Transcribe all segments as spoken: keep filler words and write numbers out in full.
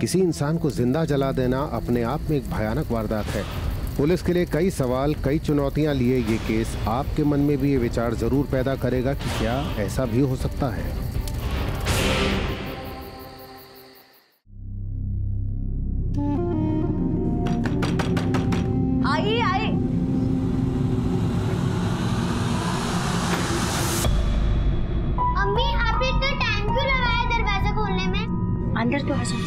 किसी इंसान को जिंदा जला देना अपने आप में एक भयानक वारदात है। पुलिस के लिए कई सवाल, कई चुनौतियां लिए ये केस आपके मन में भी ये विचार जरूर पैदा करेगा कि क्या ऐसा भी हो सकता है। आई आई मम्मी, आपने इतना टाइम क्यों लगाया दरवाजा खोलने में? अंदर तो आ जाओ।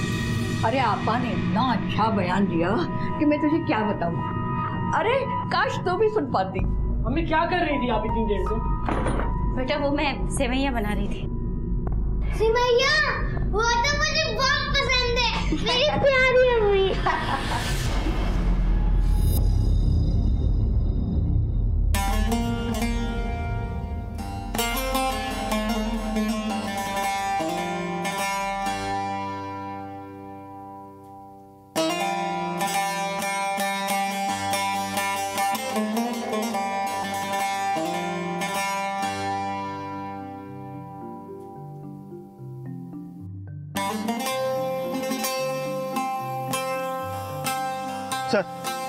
अरे आपा ने इतना अच्छा बयान दिया कि मैं तुझे क्या बताऊं। अरे काश तो भी सुन पाती। मम्मी क्या कर रही थी आप इतनी देर से? बेटा वो मैं सेवैया बना रही थी। सेवैया? वो तो मुझे बहुत पसंद है, मेरी प्यारी मम्मी।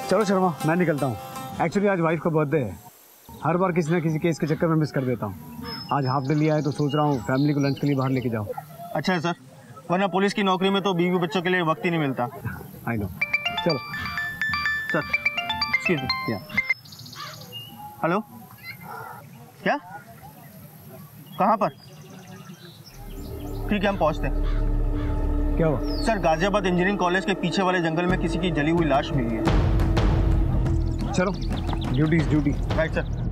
चलो शर्मा, मैं निकलता हूँ। एक्चुअली आज वाइफ का बर्थडे है। हर बार किसी ना किसी केस के चक्कर में मिस कर देता हूँ। आज हाफ डे लिया है तो सोच रहा हूँ फैमिली को लंच के लिए बाहर लेके जाओ। अच्छा है सर, वरना पुलिस की नौकरी में तो बीवी बच्चों के लिए वक्त ही नहीं मिलता। I know. चलो सर, एक्सक्यूज मी। या हेलो, क्या कहाँ पर? ठीक है, हम पहुँचते हैं। क्या हुआ सर? गाजियाबाद इंजीनियरिंग कॉलेज के पीछे वाले जंगल में किसी की जली हुई लाश मिली है। चलो, duty is duty. Right sir.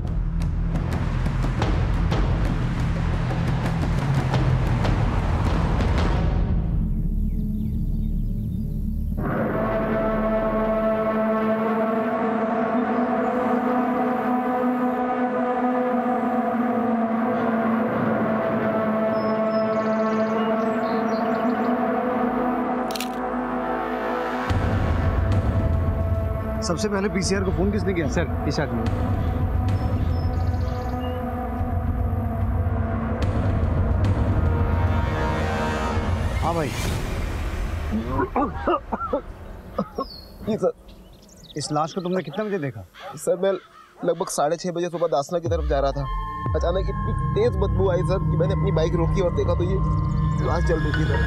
सबसे पहले पीसीआर को फोन किसने किया? सर इशा ने। हाँ भाई जी। सर इस लाश को तुमने कितने बजे देखा? सर मैं लगभग साढ़े छः बजे सुबह दासना की तरफ जा रहा था। अचानक इतनी तेज बदबू आई सर कि मैंने अपनी बाइक रोकी और देखा तो ये लाश जल रही थी सर।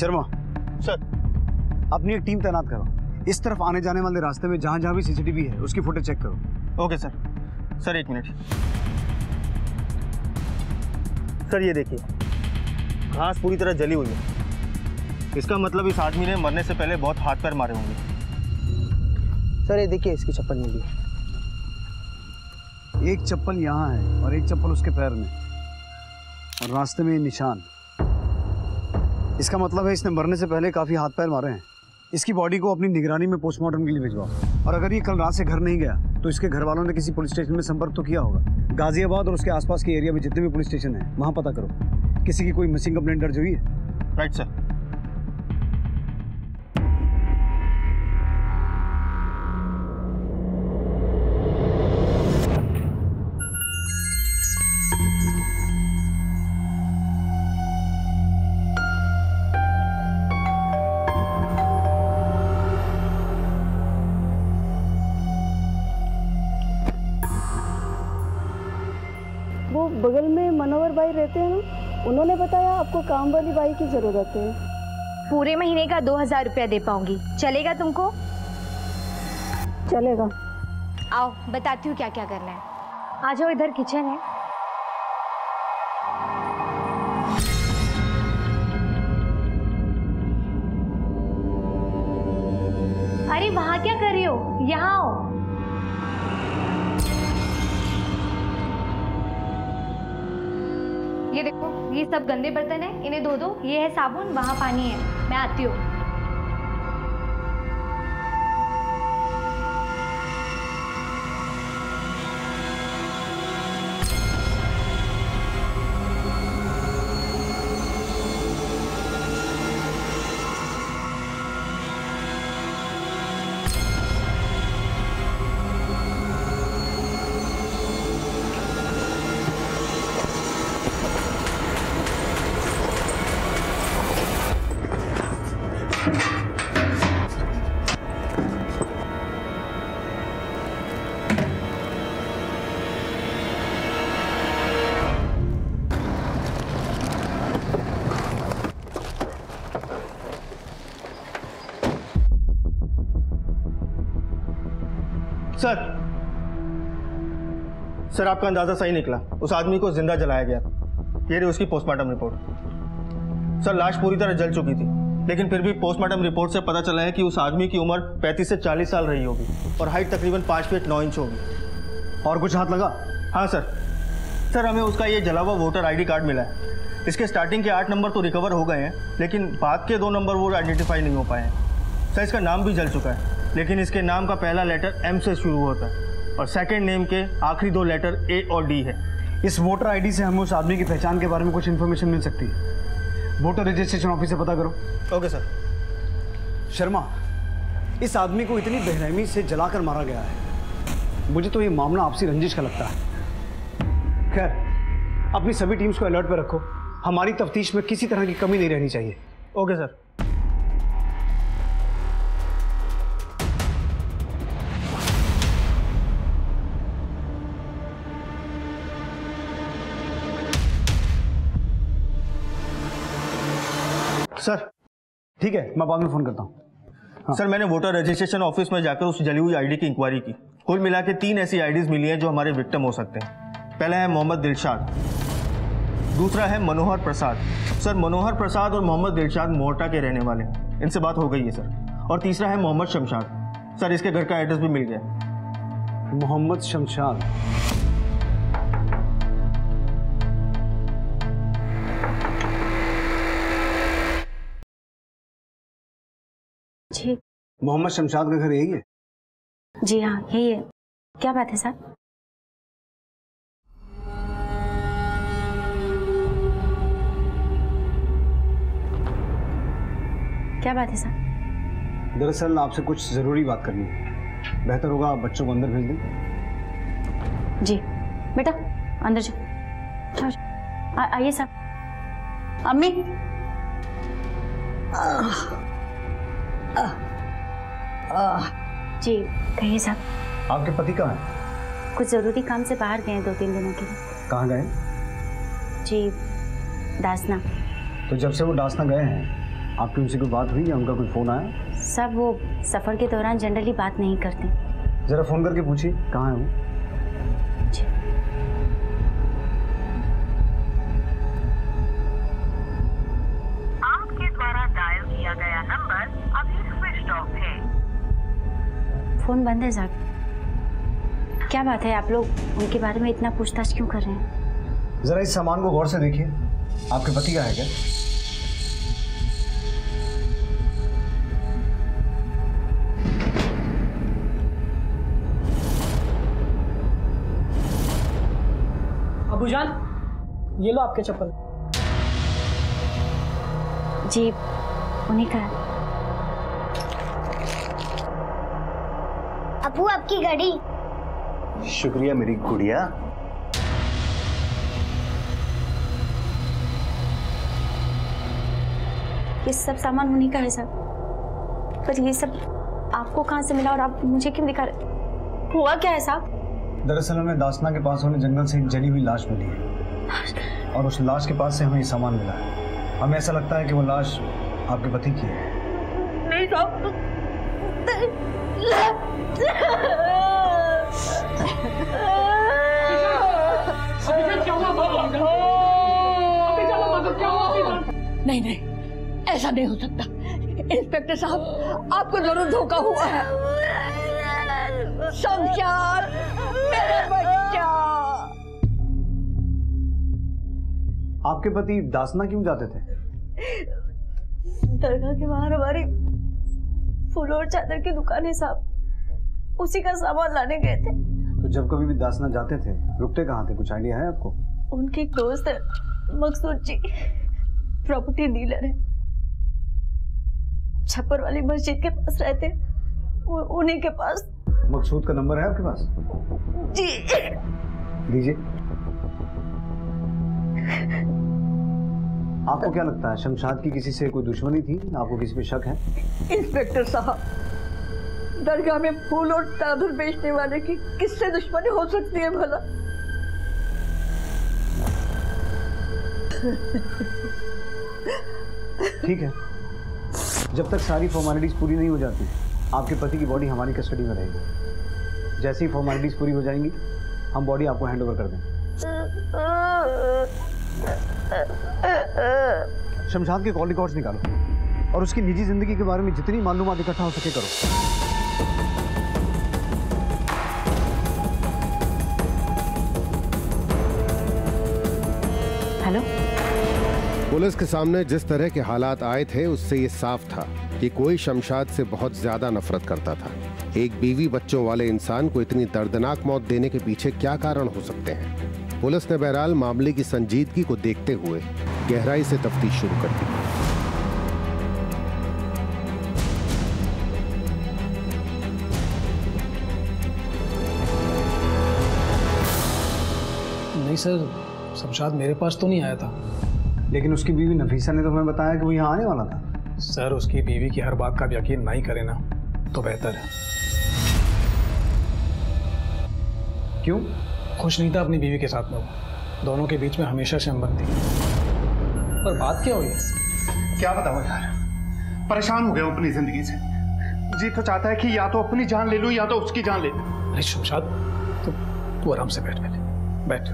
शर्मा सर, अपनी एक टीम तैनात करो। इस तरफ आने जाने वाले रास्ते में जहाँ जहाँ भी सीसीटीवी है उसकी फोटो चेक करो। Okay sir. सर एक मिनट सर, ये देखिए घास पूरी तरह जली हुई है। इसका मतलब इस आदमी ने मरने से पहले बहुत हाथ पैर मारे होंगे। सर ये देखिए, इसकी चप्पल मिली है। एक चप्पल यहाँ है और एक चप्पल उसके पैर में, और रास्ते में निशान। इसका मतलब है इसने मरने से पहले काफ़ी हाथ पैर मारे हैं। इसकी बॉडी को अपनी निगरानी में पोस्टमार्टम के लिए भिजवाओ, और अगर ये कल रात से घर नहीं गया तो इसके घर वालों ने किसी पुलिस स्टेशन में संपर्क तो किया होगा। गाजियाबाद और उसके आसपास के एरिया में जितने भी पुलिस स्टेशन हैं वहाँ पता करो, किसी की कोई मिसिंग कंप्लेंट दर्ज हुई है? Right sir. बगल में मनोहर भाई रहते हैं, उन्होंने बताया आपको काम वाली बाई की जरूरत है। पूरे महीने का दो हजार रुपया दे पाऊंगी, चलेगा तुमको? चलेगा। आओ बताती हूँ क्या क्या करना है। आ जाओ, इधर किचन है। अरे वहाँ क्या कर रही हो, यहाँ आओ। ये देखो, ये सब गंदे बर्तन है, इन्हें धो दो। ये है साबुन, वहाँ पानी है। मैं आती हूँ। सर सर आपका अंदाजा सही निकला, उस आदमी को जिंदा जलाया गया। ये रही उसकी पोस्टमार्टम रिपोर्ट। सर लाश पूरी तरह जल चुकी थी, लेकिन फिर भी पोस्टमार्टम रिपोर्ट से पता चला है कि उस आदमी की उम्र पैंतीस से चालीस साल रही होगी और हाइट तकरीबन पाँच फीट नौ इंच होगी। और कुछ हाथ लगा? हाँ सर, सर हमें उसका ये जला हुआ वोटर आईडी कार्ड मिला है। इसके स्टार्टिंग के आठ नंबर तो रिकवर हो गए हैं, लेकिन बाद के दो नंबर वो आइडेंटिफाई नहीं हो पाए हैं। सर इसका नाम भी जल चुका है, लेकिन इसके नाम का पहला लेटर एम से शुरू होता है और सेकंड नेम के आखिरी दो लेटर ए और डी है। इस वोटर आईडी से हमें उस आदमी की पहचान के बारे में कुछ इन्फॉर्मेशन मिल सकती है। वोटर रजिस्ट्रेशन ऑफिस से पता करो। Okay sir. शर्मा, इस आदमी को इतनी बेरहमी से जलाकर मारा गया है। मुझे तो ये मामला आपसी रंजिश का लगता है। खैर, अपनी सभी टीम्स को अलर्ट पर रखो। हमारी तफ्तीश में किसी तरह की कमी नहीं रहनी चाहिए। Okay sir. सर ठीक है, मैं बाद में फोन करता हूँ। हाँ। सर मैंने वोटर रजिस्ट्रेशन ऑफिस में जाकर उस जली हुई आईडी की इंक्वायरी की। कुल मिला के तीन ऐसी आईडीज मिली हैं जो हमारे विक्टिम हो सकते हैं। पहला है मोहम्मद दिलशाद, दूसरा है मनोहर प्रसाद। सर मनोहर प्रसाद और मोहम्मद दिलशाद मोहटा के रहने वाले हैं, इनसे बात हो गई है सर। और तीसरा है मोहम्मद शमशाद। सर इसके घर का एड्रेस भी मिल गया। मोहम्मद शमशाद, जी मोहम्मद शमशाद का घर यही है? जी हाँ यही है। क्या बात है सर? क्या बात है सर? दरअसल आपसे कुछ जरूरी बात करनी है। बेहतर होगा आप बच्चों को अंदर भेज दें। जी बेटा अंदर जाओ। आइए सर। अम्मी जी कहिए सर। आपके पति कहाँ हैं? कुछ जरूरी काम से बाहर गए हैं दो तीन दिनों के लिए। कहाँ गए? जी दासना। तो जब से वो दासना गए हैं आपकी उनसे कोई बात हुई या उनका कोई फ़ोन आया? सब वो सफ़र के दौरान जनरली बात नहीं करते। ज़रा फ़ोन करके पूछिए कहाँ है वो। आपके द्वारा डायल किया गया नंबर अभी स्विच ऑफ है। फ़ोन बंद है साहब। क्या बात है, आप लोग उनके बारे में इतना पूछताछ क्यों कर रहे हैं? ज़रा इस सामान को गौर से देखिए। आपके पति का है क्या? जान, ये लो आपके चप्पल। जी उन्हीं का। अपू आपकी गाड़ी। शुक्रिया मेरी गुड़िया। ये सब सामान उन्हीं का है सर, पर ये सब आपको कहाँ से मिला और आप मुझे क्यों दिखा रहे? हुआ क्या है साहब? दरअसल हमें दासना के पास होने जंगल से एक जली हुई लाश मिली है और उस लाश के पास से हमें ये सामान मिला है। हमें ऐसा लगता है कि वो लाश आपके पति की है। नहीं नहीं नहीं, ऐसा नहीं हो सकता। इंस्पेक्टर साहब आपको जरूर धोखा हुआ है। शमशाद मेरा बच्चा। आपके पति दासना क्यों जाते थे? दरगाह के बाहर हमारी फूल और चादर की दुकान है साहब, उसी का सामान लाने गए थे। तो जब कभी भी दासना जाते थे रुकते कहाँ थे? कुछ आइडिया है आपको? उनके एक दोस्त है मकसूद जी, प्रॉपर्टी डीलर है, छप्पर वाली मस्जिद के पास रहते। उन्हीं के पास। मकसूद का नंबर है आपके पास? जी दीजिए। आपको क्या लगता है शमशाद की किसी से कोई दुश्मनी थी? आपको किसी पे शक है? इंस्पेक्टर साहब, दरगाह में फूल और चादर बेचने वाले की किससे दुश्मनी हो सकती है भला? ठीक है, जब तक सारी फॉर्मेलिटीज पूरी नहीं हो जाती आपके पति की बॉडी हमारी कस्टडी में रहेगी। जैसी फॉर्मेलिटीज पूरी हो जाएंगी हम बॉडी आपको हैंड ओवर कर देंगे। शमशाद के कॉल रिकॉर्ड्स निकालो और उसकी निजी जिंदगी के बारे में जितनी मालूमात इकट्ठा हो सके करो। पुलिस के सामने जिस तरह के हालात आए थे उससे ये साफ था कि कोई शमशाद से बहुत ज्यादा नफरत करता था। एक बीवी बच्चों वाले इंसान को इतनी दर्दनाक मौत देने के पीछे क्या कारण हो सकते हैं? पुलिस ने बहरहाल मामले की संजीदगी को देखते हुए गहराई से तफ्तीश शुरू कर दी। नहीं सर, शमशाद मेरे पास तो नहीं आया था, लेकिन उसकी बीवी नफीसा ने तो हमें बताया कि वो यहाँ आने वाला था। सर, उसकी बीवी की हर बात का यकीन नहीं करें ना तो बेहतर है। क्यों? खुश नहीं था अपनी बीवी के साथ में वो। दोनों के बीच में हमेशा से अनबन थी। पर बात क्या हुई? क्या बताऊँ यार, परेशान हो गया अपनी जिंदगी से। जी तो चाहता है कि या तो अपनी जान ले लूँ या तो उसकी जान ले लूँ। अरे शमशाद, तो तू आराम से बैठ बैठ बैठ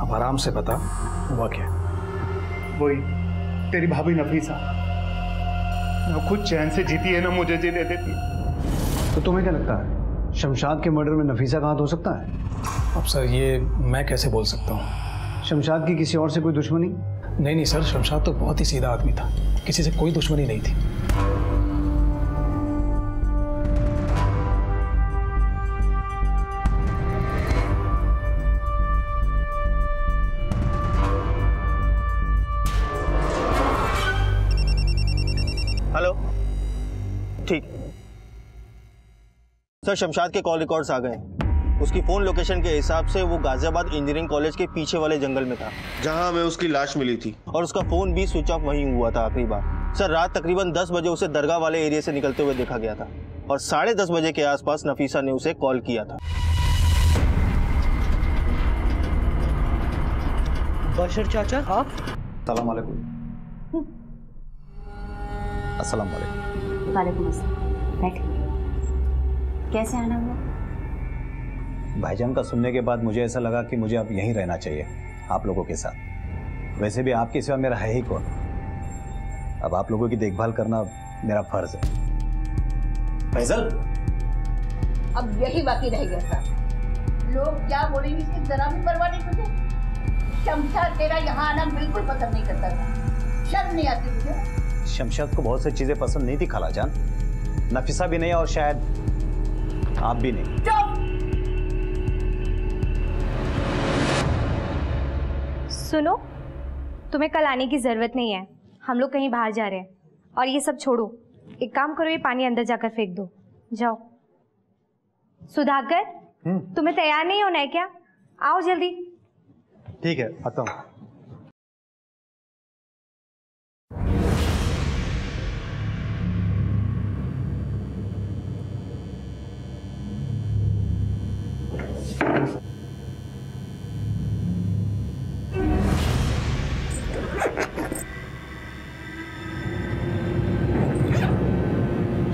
अब आराम से बता हुआ क्या? वही तेरी भाभी नफीसा ना खुद चैन से जीती है ना मुझे जीने देती। तो तुम्हें क्या लगता है शमशाद के मर्डर में नफीसा का हाथ हो सकता है? अब सर ये मैं कैसे बोल सकता हूँ? शमशाद की किसी और से कोई दुश्मनी? नहीं नहीं सर, शमशाद तो बहुत ही सीधा आदमी था, किसी से कोई दुश्मनी नहीं थी। ठीक सर, शमशाद के कॉल रिकॉर्ड्स आ गए। उसकी फोन लोकेशन के हिसाब से वो गाजियाबाद इंजीनियरिंग कॉलेज के पीछे वाले जंगल में था जहां हमें उसकी लाश मिली थी, और उसका फोन भी स्विच ऑफ वहीं हुआ था आखिरी बार। सर रात तकरीबन दस बजे उसे दरगाह वाले एरिया से निकलते हुए देखा गया था और साढ़े दस बजे के आसपास नफीसा ने उसे कॉल किया था। बशर चाचा आप? अस्सलाम वालेकुम। अस्सलाम वालेकुम। वालेकुम अस्सलाम। बैठिए। कैसे आना हुआ? भाईजान का सुनने के बाद मुझे ऐसा लगा कि मुझे अब यहीं रहना चाहिए आप लोगों के साथ। वैसे भी आपके सिवा मेरा है ही कौन। अब आप लोगों की देखभाल करना मेरा फर्ज है। फैजल अब यही बाकी रह गया था, लोग क्या बोलेंगे इसकी जरा भी परवाह नहीं तुझे। शमशाद तेरा यहाँ आना बिल्कुल पसंद नहीं करता था, शर्म नहीं आती तुझे? शमशाद को बहुत सी चीजें पसंद नहीं थी खालाजान, नफीसा भी नहीं और शायद आप भी नहीं। सुनो, तुम्हें कल आने की जरूरत नहीं है, हम लोग कहीं बाहर जा रहे हैं। और ये सब छोड़ो, एक काम करो, ये पानी अंदर जाकर फेंक दो। जाओ। सुधाकर तुम्हें तैयार नहीं होना है क्या? आओ जल्दी। ठीक है आता हूँ।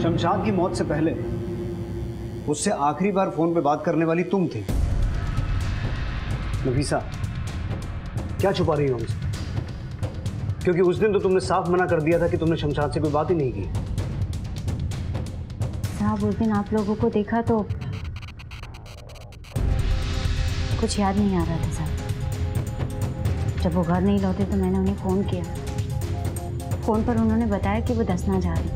शमशाद की मौत से पहले उससे आखिरी बार फोन पे बात करने वाली तुम थी। नफीसा क्या छुपा रही हो हमसे? क्योंकि उस दिन तो तुमने साफ मना कर दिया था कि तुमने शमशाद से कोई बात ही नहीं की। साहब उस दिन आप लोगों को देखा तो कुछ याद नहीं आ रहा था साहब। जब वो घर नहीं लौटे तो मैंने उन्हें फोन किया, फोन पर उन्होंने बताया कि वो धसना जा रही।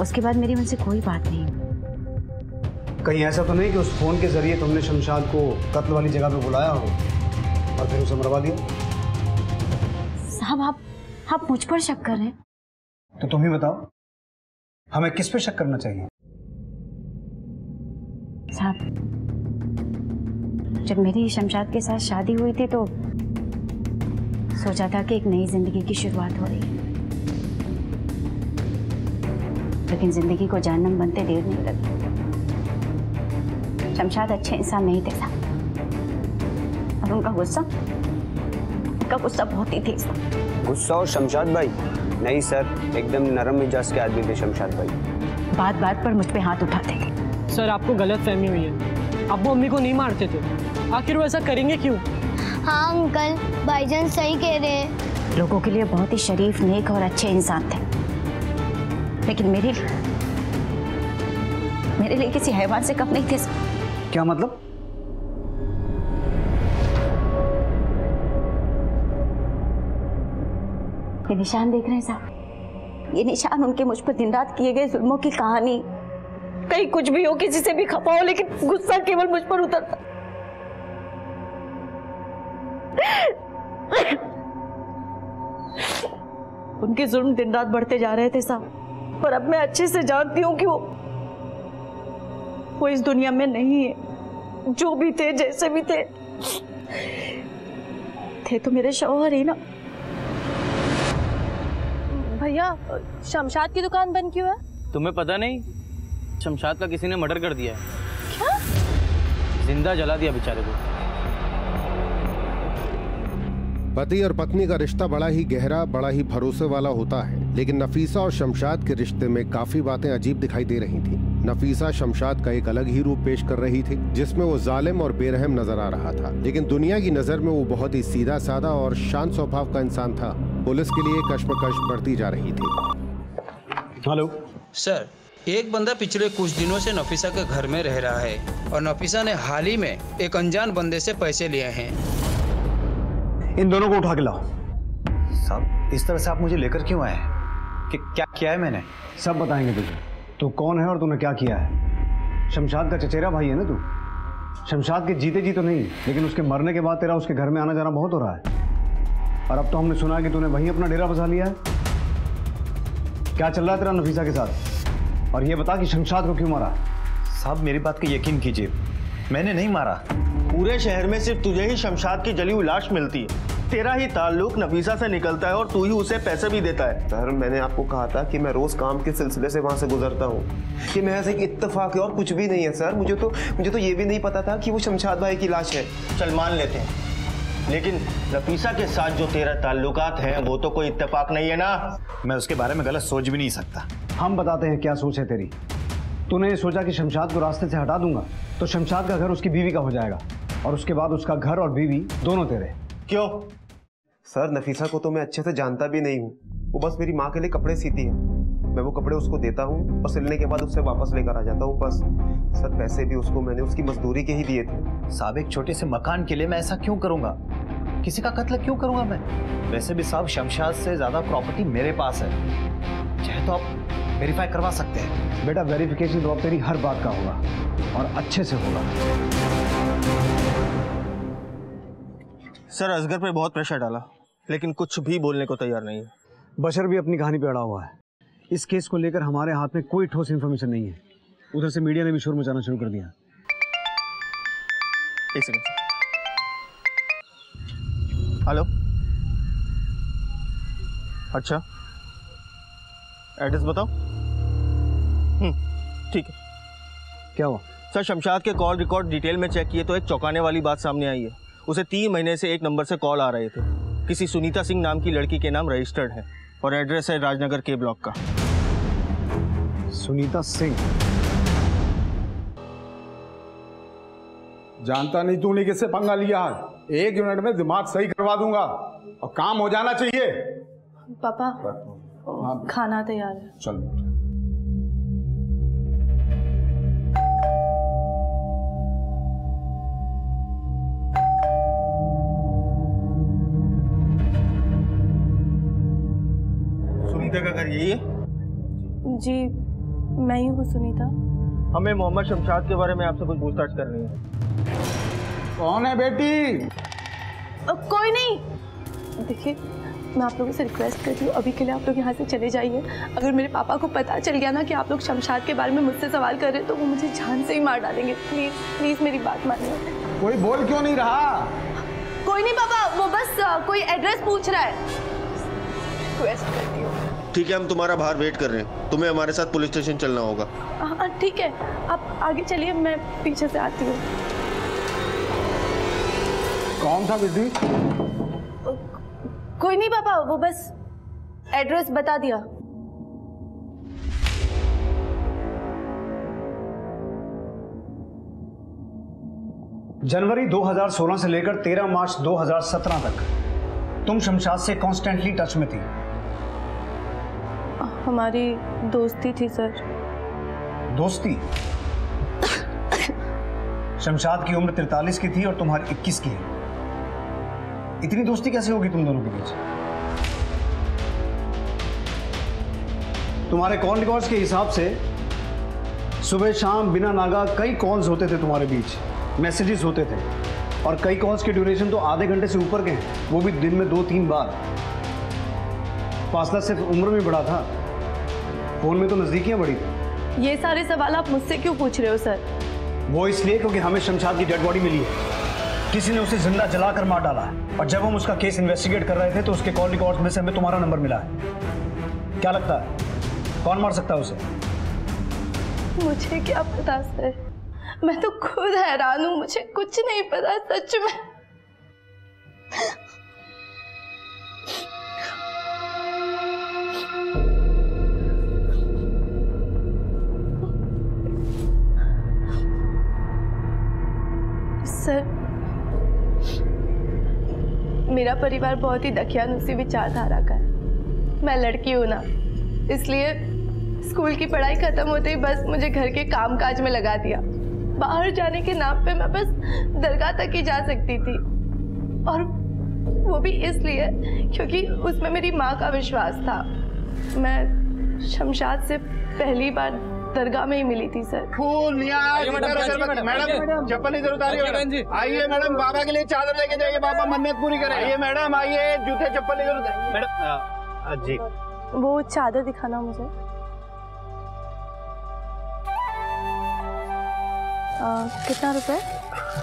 उसके बाद मेरी उनसे कोई बात नहीं। कहीं ऐसा तो नहीं कि उस फोन के जरिए तुमने शमशाद को कत्ल वाली जगह पे बुलाया हो और फिर उसे मरवा लिया? साहब आप आप मुझ पर शक कर रहे हैं। तो तुम ही बताओ हमें किस पे शक करना चाहिए? साहब जब मेरी शमशाद के साथ शादी हुई थी तो सोचा था कि एक नई जिंदगी की शुरुआत हो रही है, लेकिन जिंदगी को जहन्नम बनते देर नहीं लगी। शमशाद अच्छे इंसान नहीं थे साहब, और उनका गुस्सा उनका गुस्सा बहुत ही तेज था। गुस्सा और शमशाद भाई? नहीं सर, एकदम नरम मिजाज के आदमी थे शमशाद भाई। बात बात पर मुझ पे हाथ उठाते हैं। सर आपको गलत फहमी हुई है, आप वो मम्मी को नहीं मारते थे, आखिर वो ऐसा करेंगे क्यों? हाँ अंकल, भाईजान सही कह रहे हैं। लोगों के लिए बहुत ही शरीफ, नेक और अच्छे इंसान थे, लेकिन मेरे लिए मेरे लिए किसी हैवान से कम नहीं थे। क्या मतलब? ये निशान देख रहे हैं साहब, ये निशान उनके मुझ पर दिन रात किए गए जुल्मों की कहानी। कहीं कुछ भी हो, किसी से भी खपा हो, लेकिन गुस्सा केवल मुझ पर उतरता। उनके जुल्म दिन रात बढ़ते जा रहे थे साहब, पर अब मैं अच्छे से जानती हूँ कि वो वो इस दुनिया में नहीं है। जो भी थे, जैसे भी थे, थे तो मेरे शौहर ही ना। भैया, शमशाद की दुकान बंद क्यों है? तुम्हें पता नहीं? शमशाद का किसी ने मर्डर कर दिया है। क्या? जिंदा जला दिया बेचारे को। पति और पत्नी का रिश्ता बड़ा ही गहरा, बड़ा ही भरोसे वाला होता है, लेकिन नफीसा और शमशाद के रिश्ते में काफी बातें अजीब दिखाई दे रही थी। नफीसा शमशाद का एक अलग ही रूप पेश कर रही थी, जिसमें वो जालिम और बेरहम नजर आ रहा था, लेकिन दुनिया की नजर में वो बहुत ही सीधा साधा और शांत स्वभाव का इंसान था। पुलिस के लिए कश्मकश बढ़ती जा रही थी। हेलो सर, एक बंदा पिछले कुछ दिनों से नफीसा के घर में रह रहा है और नफीसा ने हाल ही में एक अनजान बंदे से पैसे लिए हैं। इन दोनों को उठा के लाओ। साहब, इस तरह से आप मुझे लेकर क्यों आए? कि क्या किया है मैंने? सब बताएंगे तुझे, तू कौन है और तूने क्या किया है। शमशाद का चचेरा भाई है ना तू? शमशाद के जीते जी तो नहीं, लेकिन उसके मरने के बाद तेरा उसके घर में आना जाना बहुत हो रहा है, और अब तो हमने सुना है कि तूने वहीं अपना डेरा बसा लिया है। क्या चल रहा है तेरा नफीसा के साथ? और ये बता कि शमशाद को क्यों मारा? साहब, मेरी बात का यकीन कीजिए, मैंने नहीं मारा। पूरे शहर में सिर्फ तुझे ही शमशाद की जली हुई लाश मिलती है, तेरा ही ताल्लुक नफीसा से निकलता है और तू ही उसे पैसे भी देता है। सर, मैंने आपको कहा था कि मैं रोज काम के सिलसिले से वहां से गुजरता हूँ, कि महज एक इत्तेफाक है और कुछ भी नहीं है। सर, मुझे तो मुझे तो ये भी नहीं पता था कि वो शमशाद भाई की लाश है। चल, मान लेते हैं, लेकिन नफीसा के साथ जो तेरा ताल्लुकात है वो तो कोई इत्तेफाक नहीं है ना। मैं उसके बारे में गलत सोच भी नहीं सकता। हम बताते हैं क्या सोच है तेरी। तूने ये सोचा कि शमशाद को रास्ते से हटा दूंगा तो शमशाद का घर उसकी बीवी का हो जाएगा, और उसके बाद उसका घर और बीवी दोनों तेरे। क्यों? सर, नफीसा को तो मैं अच्छे से जानता भी नहीं हूँ, वो बस मेरी माँ के लिए कपड़े सीती है। मैं वो कपड़े उसको देता हूँ और सिलने के बाद उससे वापस लेकर आ जाता हूँ, बस। सर, पैसे भी उसको मैंने उसकी मजदूरी के ही दिए थे। साहब, एक छोटे से मकान के लिए मैं ऐसा क्यों करूँगा? किसी का कत्ल क्यों करूँगा मैं? वैसे भी साहब, शमशाद से ज़्यादा प्रॉपर्टी मेरे पास है, चाहे तो आप वेरीफाई करवा सकते हैं। बेटा, वेरीफिकेशन तो अब तेरी हर बात का होगा और अच्छे से होगा। सर, असगर पे बहुत प्रेशर डाला, लेकिन कुछ भी बोलने को तैयार नहीं है। बशर भी अपनी कहानी पे अड़ा हुआ है। इस केस को लेकर हमारे हाथ में कोई ठोस इन्फॉर्मेशन नहीं है। उधर से मीडिया ने भी शोर मचाना शुरू कर दिया। एक सेकंड। हेलो, अच्छा, एड्रेस बताओ। हम्म, ठीक है। क्या हुआ? सर, शमशाद के कॉल रिकॉर्ड डिटेल में चेक किए तो एक चौंकाने वाली बात सामने आई है। उसे तीन महीने से एक नंबर से कॉल आ रहे थे, किसी सुनीता सिंह नाम की लड़की के नाम रजिस्टर्ड है और एड्रेस है राजनगर के ब्लॉक का। सुनीता सिंह? जानता नहीं तूने किससे पंगा लिया है। एक मिनट में दिमाग सही करवा दूंगा और काम हो जाना चाहिए। पापा, हाँ, खाना तैयार है। चलो। का घर यही है? जी, मैं ही हूँ सुनीता। हमें मोहम्मद शमशाद के बारे में आपसे कुछ पूछताछ करनी है। कौन है बेटी? कोई नहीं। देखिए, मैं आप लोगों से रिक्वेस्ट करती हूँ, अभी के लिए आप लोग यहाँ से चले जाइए। अगर मेरे पापा को पता चल गया ना कि आप लोग शमशाद के बारे में मुझसे सवाल कर रहे हैं, तो वो मुझे जान से ही मार डालेंगे। प्लीज प्लीज मेरी बात मानिए। कोई बोल क्यों नहीं रहा? कोई नहीं पापा, वो बस कोई एड्रेस पूछ रहा है। रिक्वेस्ट करती हूँ। ठीक है, हम तुम्हारा बाहर वेट कर रहे हैं, तुम्हें हमारे साथ पुलिस स्टेशन चलना होगा। हाँ ठीक है, आप आगे चलिए, मैं पीछे से आती हूँ। कौन था बिजी? कोई नहीं पापा, वो बस एड्रेस बता दिया। जनवरी दो हज़ार सोलह से लेकर तेरह मार्च दो हज़ार सत्रह तक तुम शमशाद से कॉन्स्टेंटली टच में थी। हमारी दोस्ती थी सर। दोस्ती? शमशाद की उम्र तैंतालीस की थी और तुम्हारी इक्कीस की है। इतनी दोस्ती कैसे होगी तुम दोनों के बीच? तुम्हारे कॉल रिकॉर्ड्स के हिसाब से सुबह शाम बिना नागा कई कॉल्स होते थे, तुम्हारे बीच मैसेजेस होते थे और कई कॉल्स के ड्यूरेशन तो आधे घंटे से ऊपर के हैं, वो भी दिन में दो तीन बार। फासला सिर्फ उम्र में बड़ा था, फोन में तो नजदीकियां बड़ी थी। ये सारे सवाल आप मुझसे क्यों पूछ रहे हो सर? वो इसलिए क्योंकि हमें शमशाद की डेड बॉडी मिली है, किसी ने उसे जिंदा जलाकर मार डाला है और जब हम उसका केस इन्वेस्टिगेट कर रहे थे तो उसके कॉल रिकॉर्ड में से हमें तुम्हारा नंबर मिला है। क्या लगता है कौन मार सकता है उसे? मुझे क्या पता सर, मैं तो खुद हैरान हूं, मुझे कुछ नहीं पता सच में। सर मेरा परिवार बहुत ही दकियानूसी विचारधारा का है, मैं लड़की हूं ना, इसलिए स्कूल की पढ़ाई खत्म होते ही बस मुझे घर के कामकाज में लगा दिया। बाहर जाने के नाम पे मैं बस दरगाह तक ही जा सकती थी और वो भी इसलिए क्योंकि उसमें मेरी माँ का विश्वास था। मैं शमशाद से पहली बार दरगाह में ही मिली थी सर। मैडम चप्पल इधर उतारिए, आइए मैडम बाबा के लिए चादर लेके जाइए, बाबा मन्नत पूरी करेंगे। मैडम आइए, जूते चप्पल इधर उतारिए। मैडम जी वो चादर दिखाना मुझे। आ, कितना रुपए?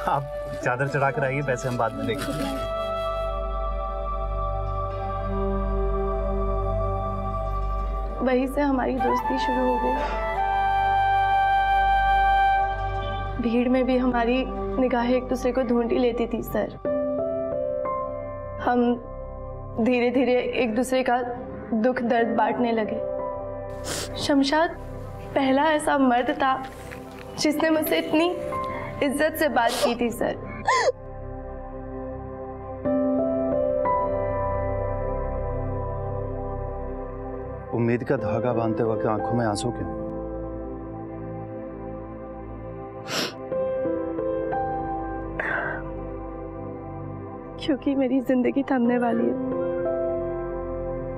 आप चादर चढ़ा कर आइए, पैसे हम बाद में देंगे। वहीं से हमारी दोस्ती शुरू हो गई। भीड़ में भी हमारी निगाहें एक दूसरे को ढूंढ ही लेती थी सर। हम धीरे धीरे एक दूसरे का दुख दर्द बांटने लगे। शमशाद पहला ऐसा मर्द था जिसने मुझसे इतनी इज्जत से बात की थी सर। उम्मीद का धागा बांधते वक्त आंखों में आंसू क्यों? क्योंकि मेरी जिंदगी थमने वाली है।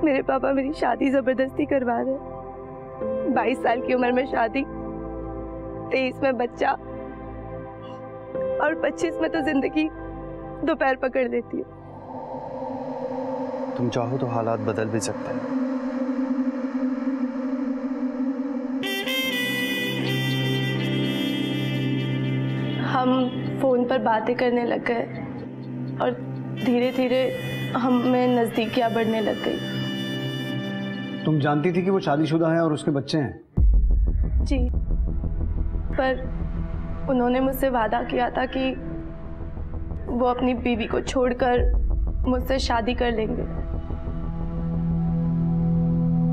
मेरे पापा मेरी शादी जबरदस्ती करवा रहे। बाईस साल की उम्र में शादी, तेईस में बच्चा और पच्चीस में तो जिंदगी दोपहर पकड़ लेती है। तुम चाहो तो हालात बदल भी सकते हैं। हम फोन पर बातें करने लग गए और धीरे धीरे हमें नजदीकियां बढ़ने लग गई। तुम जानती थी कि वो शादीशुदा है और उसके बच्चे हैं? जी, पर उन्होंने मुझसे वादा किया था कि वो अपनी बीवी को छोड़कर मुझसे शादी कर लेंगे।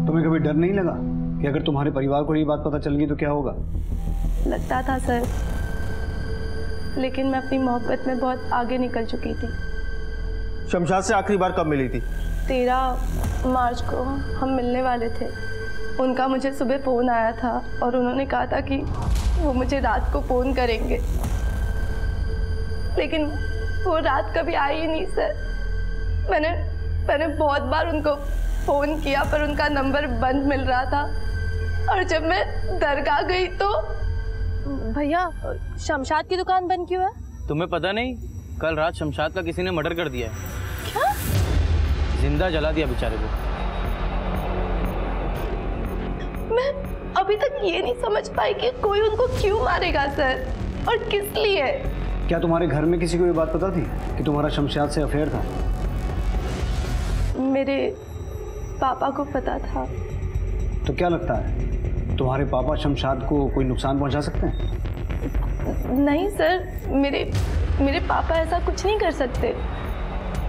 तुम्हें कभी डर नहीं लगा कि अगर तुम्हारे परिवार को ये बात पता चल गई तो क्या होगा? लगता था सर, लेकिन मैं अपनी मोहब्बत में बहुत आगे निकल चुकी थी। शमशाद से आखिरी बार कब मिली थी? तेरह मार्च को हम मिलने वाले थे। उनका मुझे सुबह फ़ोन आया था और उन्होंने कहा था कि वो मुझे रात को फ़ोन करेंगे, लेकिन वो रात कभी आई ही नहीं सर। मैंने मैंने बहुत बार उनको फ़ोन किया पर उनका नंबर बंद मिल रहा था और जब मैं दरगाह गई तो भैया शमशाद की दुकान बंद क्यों है? तुम्हें पता नहीं, कल रात शमशाद का किसी ने मर्डर कर दिया है। क्या? जिंदा जला दिया बेचारे को। मैं अभी तक ये नहीं समझ पाई कि कोई उनको क्यों मारेगा सर और किस लिए। क्या तुम्हारे घर में किसी को ये बात पता थी कि तुम्हारा शमशाद से अफेयर था? मेरे पापा को पता था। तो क्या लगता है तुम्हारे पापा शमशाद को कोई नुकसान पहुंचा सकते हैं? नहीं सर, मेरे मेरे पापा ऐसा कुछ नहीं कर सकते।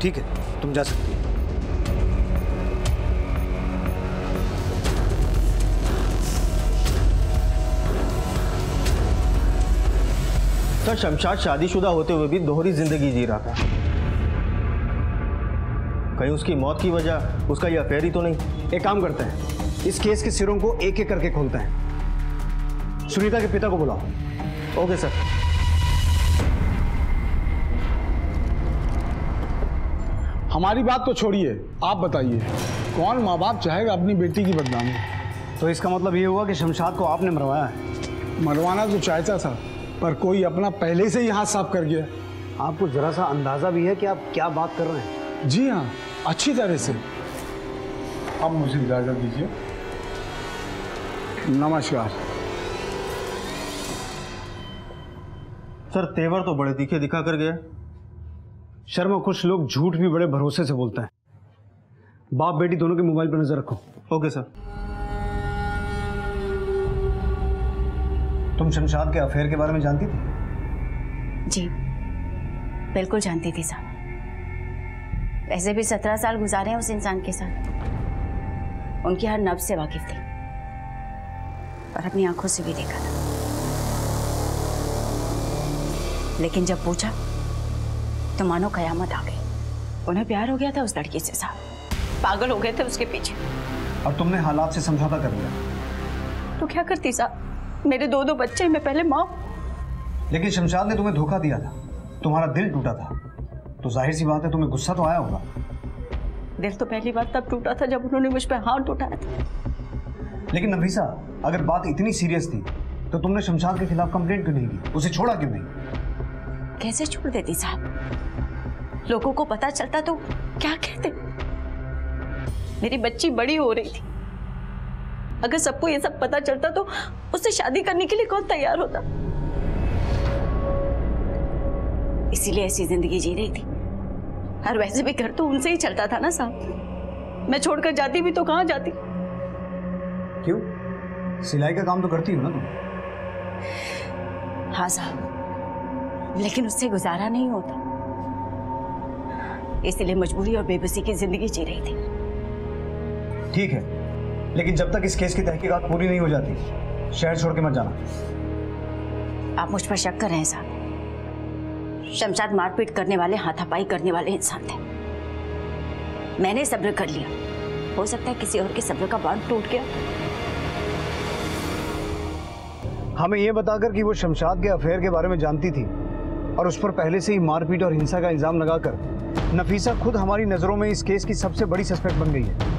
ठीक है, तुम जा सकती हो। उनका शमशाद शादीशुदा होते हुए भी दोहरी जिंदगी जी रहा था। कहीं उसकी मौत की वजह उसका यह अफेयर ही तो नहीं। एक काम करते हैं, इस केस के सिरों को एक एक करके खोलते हैं। सुनीता के पिता को बुलाओ। Okay sir. हमारी बात तो छोड़िए, आप बताइए कौन माँ बाप चाहेगा अपनी बेटी की बदनामी? तो इसका मतलब ये हुआ कि शमशाद को आपने मरवाया है? मरवाना तो चाहता था, पर कोई अपना पहले से ही हाथ साफ कर गया। आपको जरा सा अंदाज़ा भी है कि आप क्या बात कर रहे हैं? जी हाँ, अच्छी तरह से। अब मुझे इजाज़त दीजिए। नमस्कार। सर, तेवर तो बड़े तीखे दिखा कर गया। शर्मा, कुछ लोग झूठ भी बड़े भरोसे से बोलते हैं। बाप बेटी दोनों के मोबाइल पर नजर रखो। Okay sir. तुम शमशाद के अफेयर के बारे में जानती थी? जी बिल्कुल जानती थी सर। वैसे भी सत्रह साल गुजारे हैं उस इंसान के साथ। उनकी हर नब्ज से वाकिफ थी, पर अपनी आंखों से भी देखा था। लेकिन जब पूछा तो मानो कयामत आ गई। उन्हें प्यार हो गया था उस लड़की से साहब, पागल हो गए थे उसके पीछे। और तुमने हालात से समझौता कर लिया? तो क्या करती साहब, मेरे दो दो बच्चे, मैं पहले माँ। लेकिन शमशाद ने तुम्हें धोखा दिया था, तुम्हारा दिल टूटा था, तो जाहिर सी बात है तुम्हें गुस्सा तो आया होगा। दिल तो पहली बार तब टूटा था जब उन्होंने मुझ पर हाथ उठाया था। लेकिन नफीसा, अगर बात इतनी सीरियस थी तो तुमने शमशाद के खिलाफ कंप्लेंट क्यों नहीं की? उसे छोड़ा क्यों नहीं? कैसे छोड़ देती साहब, लोगों को पता चलता तो क्या कहते? मेरी बच्ची बड़ी हो रही थी। अगर सबको ये सब पता चलता तो उससे शादी करने के लिए कौन तैयार होता? इसीलिए ऐसी जिंदगी जी रही थी। और वैसे भी घर तो उनसे ही चलता था ना साहब। मैं छोड़कर जाती भी तो कहाँ जाती? क्यों, सिलाई का काम तो करती हो ना तुम? हाँ साहब, लेकिन उससे गुजारा नहीं होता, इसलिए मजबूरी और बेबसी की जिंदगी जी रही थी। ठीक है, लेकिन जब तक इस केस की तहकीकात पूरी नहीं हो जाती शहर छोड़ के मत जाना। आप मुझ पर शक कर रहे हैं साहब। शमशाद मारपीट करने वाले, हाथापाई करने वाले इंसान थे। मैंने सब्र कर लिया, हो सकता है किसी और के सब्र का बांध टूट गया। हमें यह बताकर कि वो शमशाद के अफेयर के बारे में जानती थी और उस पर पहले से ही मारपीट और हिंसा का इल्जाम लगाकर नफीसा खुद हमारी नजरों में इस केस की सबसे बड़ी सस्पेक्ट बन गई है।